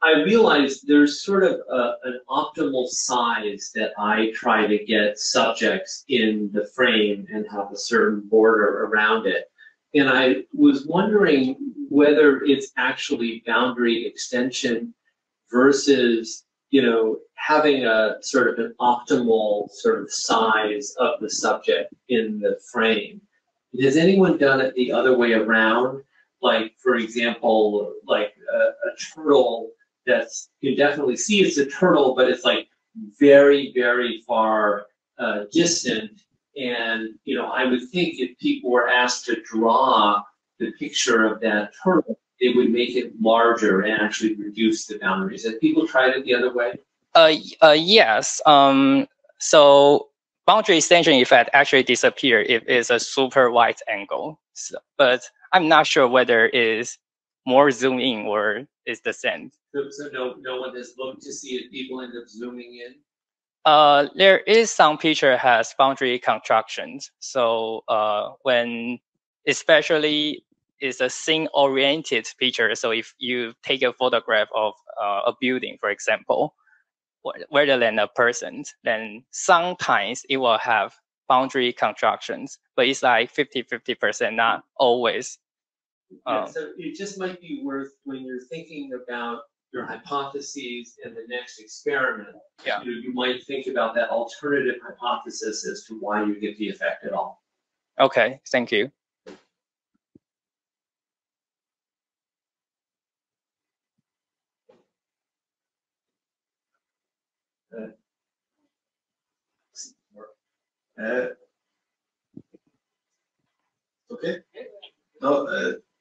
I realized there's sort of an optimal size that I try to get subjects in the frame and have a certain border around it. And I was wondering whether it's actually boundary extension versus having a sort of an optimal sort of size of the subject in the frame. Has anyone done it the other way around? like, for example, like a turtle that's, you definitely see it's a turtle, but it's like very, very far distant. And, you know, I would think if people were asked to draw the picture of that turtle, it would make it larger and actually reduce the boundaries. Have people tried it the other way? Yes. So boundary extension effect actually disappears if it's a super wide angle. So, but I'm not sure whether it's more zoom in or it's the same. So no one has looked to see if people end up zooming in? There is some picture has boundary contractions. So when especially it's a scene-oriented picture. So if you take a photograph of a building, for example, rather than a person, then sometimes it will have boundary contractions, but it's like 50-50%, not always. Yeah, so it just might be worth, when you're thinking about your hypotheses and the next experiment, yeah, you might think about that alternative hypothesis as to why you get the effect at all. Okay, thank you. Okay. No,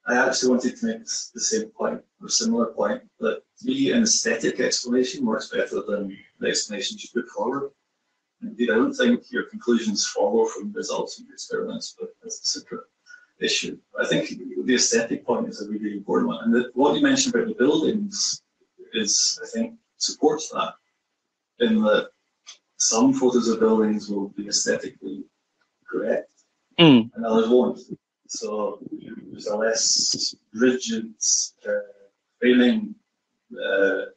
I actually wanted to make the same point, or similar point, that to me, an aesthetic explanation works better than the explanations you put forward. Indeed, I don't think your conclusions follow from the results of your experiments, but that's a separate issue. I think the aesthetic point is a really important one, and what you mentioned about the buildings is, I think, supports that, in that some photos of buildings will be aesthetically correct, and others won't. So there's a less rigid framing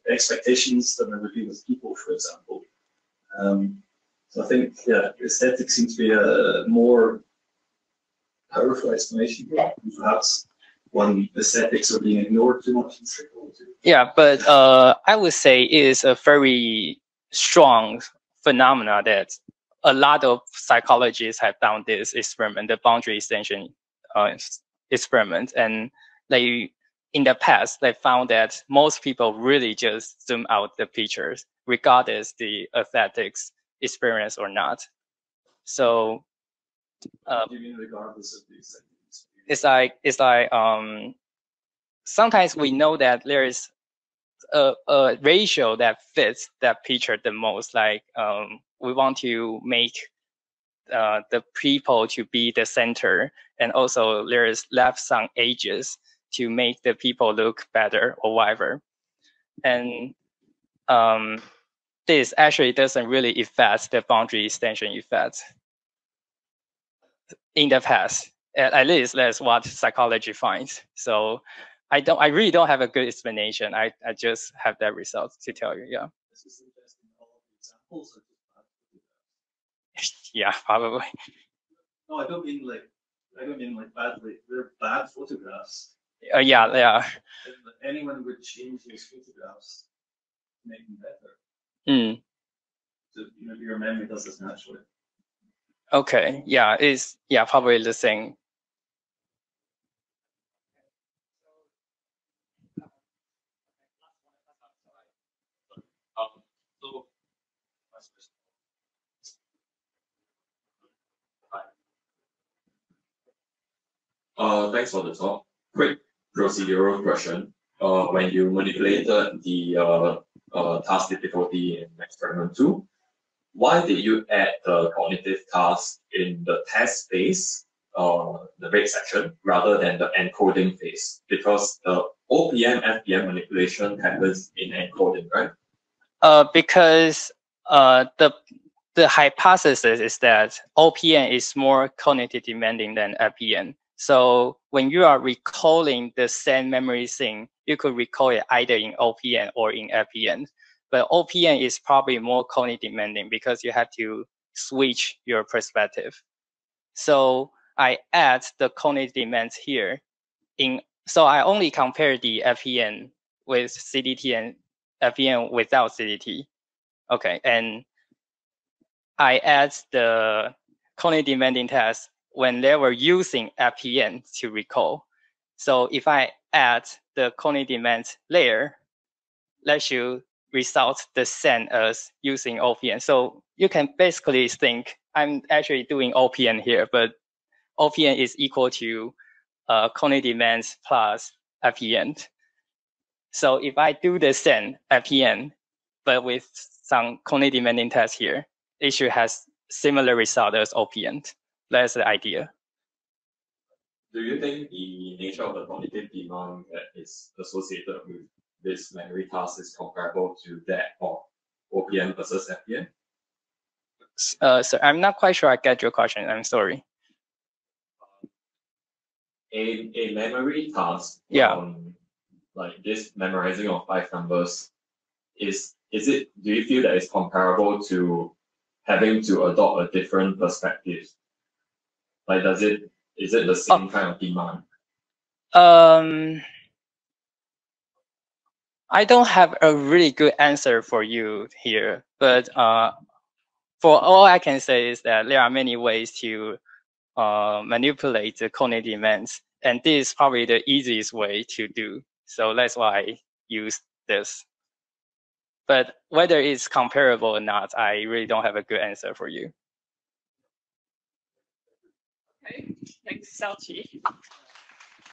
expectations than there would be with people, for example. So I think, yeah, aesthetics seems to be a more powerful explanation. Perhaps one, aesthetics are being ignored too much. Yeah, but I would say it is a very strong phenomena that a lot of psychologists have done this experiment, the boundary extension experiment, and they, in the past, they found that most people really just zoom out the pictures, regardless the aesthetics experience or not. So, you mean regardless of the aesthetics experience? It's like sometimes we know that there is a ratio that fits that picture the most. Like we want to make the people to be the center, and also there is left some edges to make the people look better or whatever. And this actually doesn't really affect the boundary extension effect in the past. At least that's what psychology finds. So I really don't have a good explanation. I just have that result to tell you. Yeah. Yeah, probably. No, I don't mean like badly. They're bad photographs. Yeah, they are. Anyone would change these photographs to make them better. So your memory does this naturally. Okay. Yeah. Yeah, probably the same. Thanks for the talk. Quick procedural question. When you manipulated the task difficulty in experiment 2, why did you add the cognitive task in the test phase, the break section, rather than the encoding phase? Because the OPM, FPM manipulation happens in encoding, right? Because the hypothesis is that OPM is more cognitive demanding than FPM. So when you are recalling the same memory thing, you could recall it either in OPN or in FPN. But OPN is probably more cognitive demanding because you have to switch your perspective. So I add the cognitive demands here. So I only compare the FPN with CDT and FPN without CDT. Okay, and I add the cognitive demanding test when they were using FPN to recall. So if I add the cognitive demand layer, that should result the same as using OPN. So you can basically think I'm actually doing OPN here, but OPN is equal to cognitive demand plus FEN. So if I do the same FEN, but with some cognitive demanding test here, it should have similar result as OPN. That's the idea. Do you think the nature of the cognitive demand that is associated with this memory task is comparable to that of OPN versus FEN? So I'm not quite sure I get your question. I'm sorry. A memory task, yeah, like this memorizing of 5 numbers, is it? Do you feel that it's comparable to having to adopt a different perspective? Like, is it the same kind of demand? I don't have a really good answer for you here, but for all I can say is that there are many ways to manipulate the cognitive demands, and this is probably the easiest way to do. So that's why I use this. But whether it's comparable or not, I really don't have a good answer for you. Okay, thanks, Shao-Chi.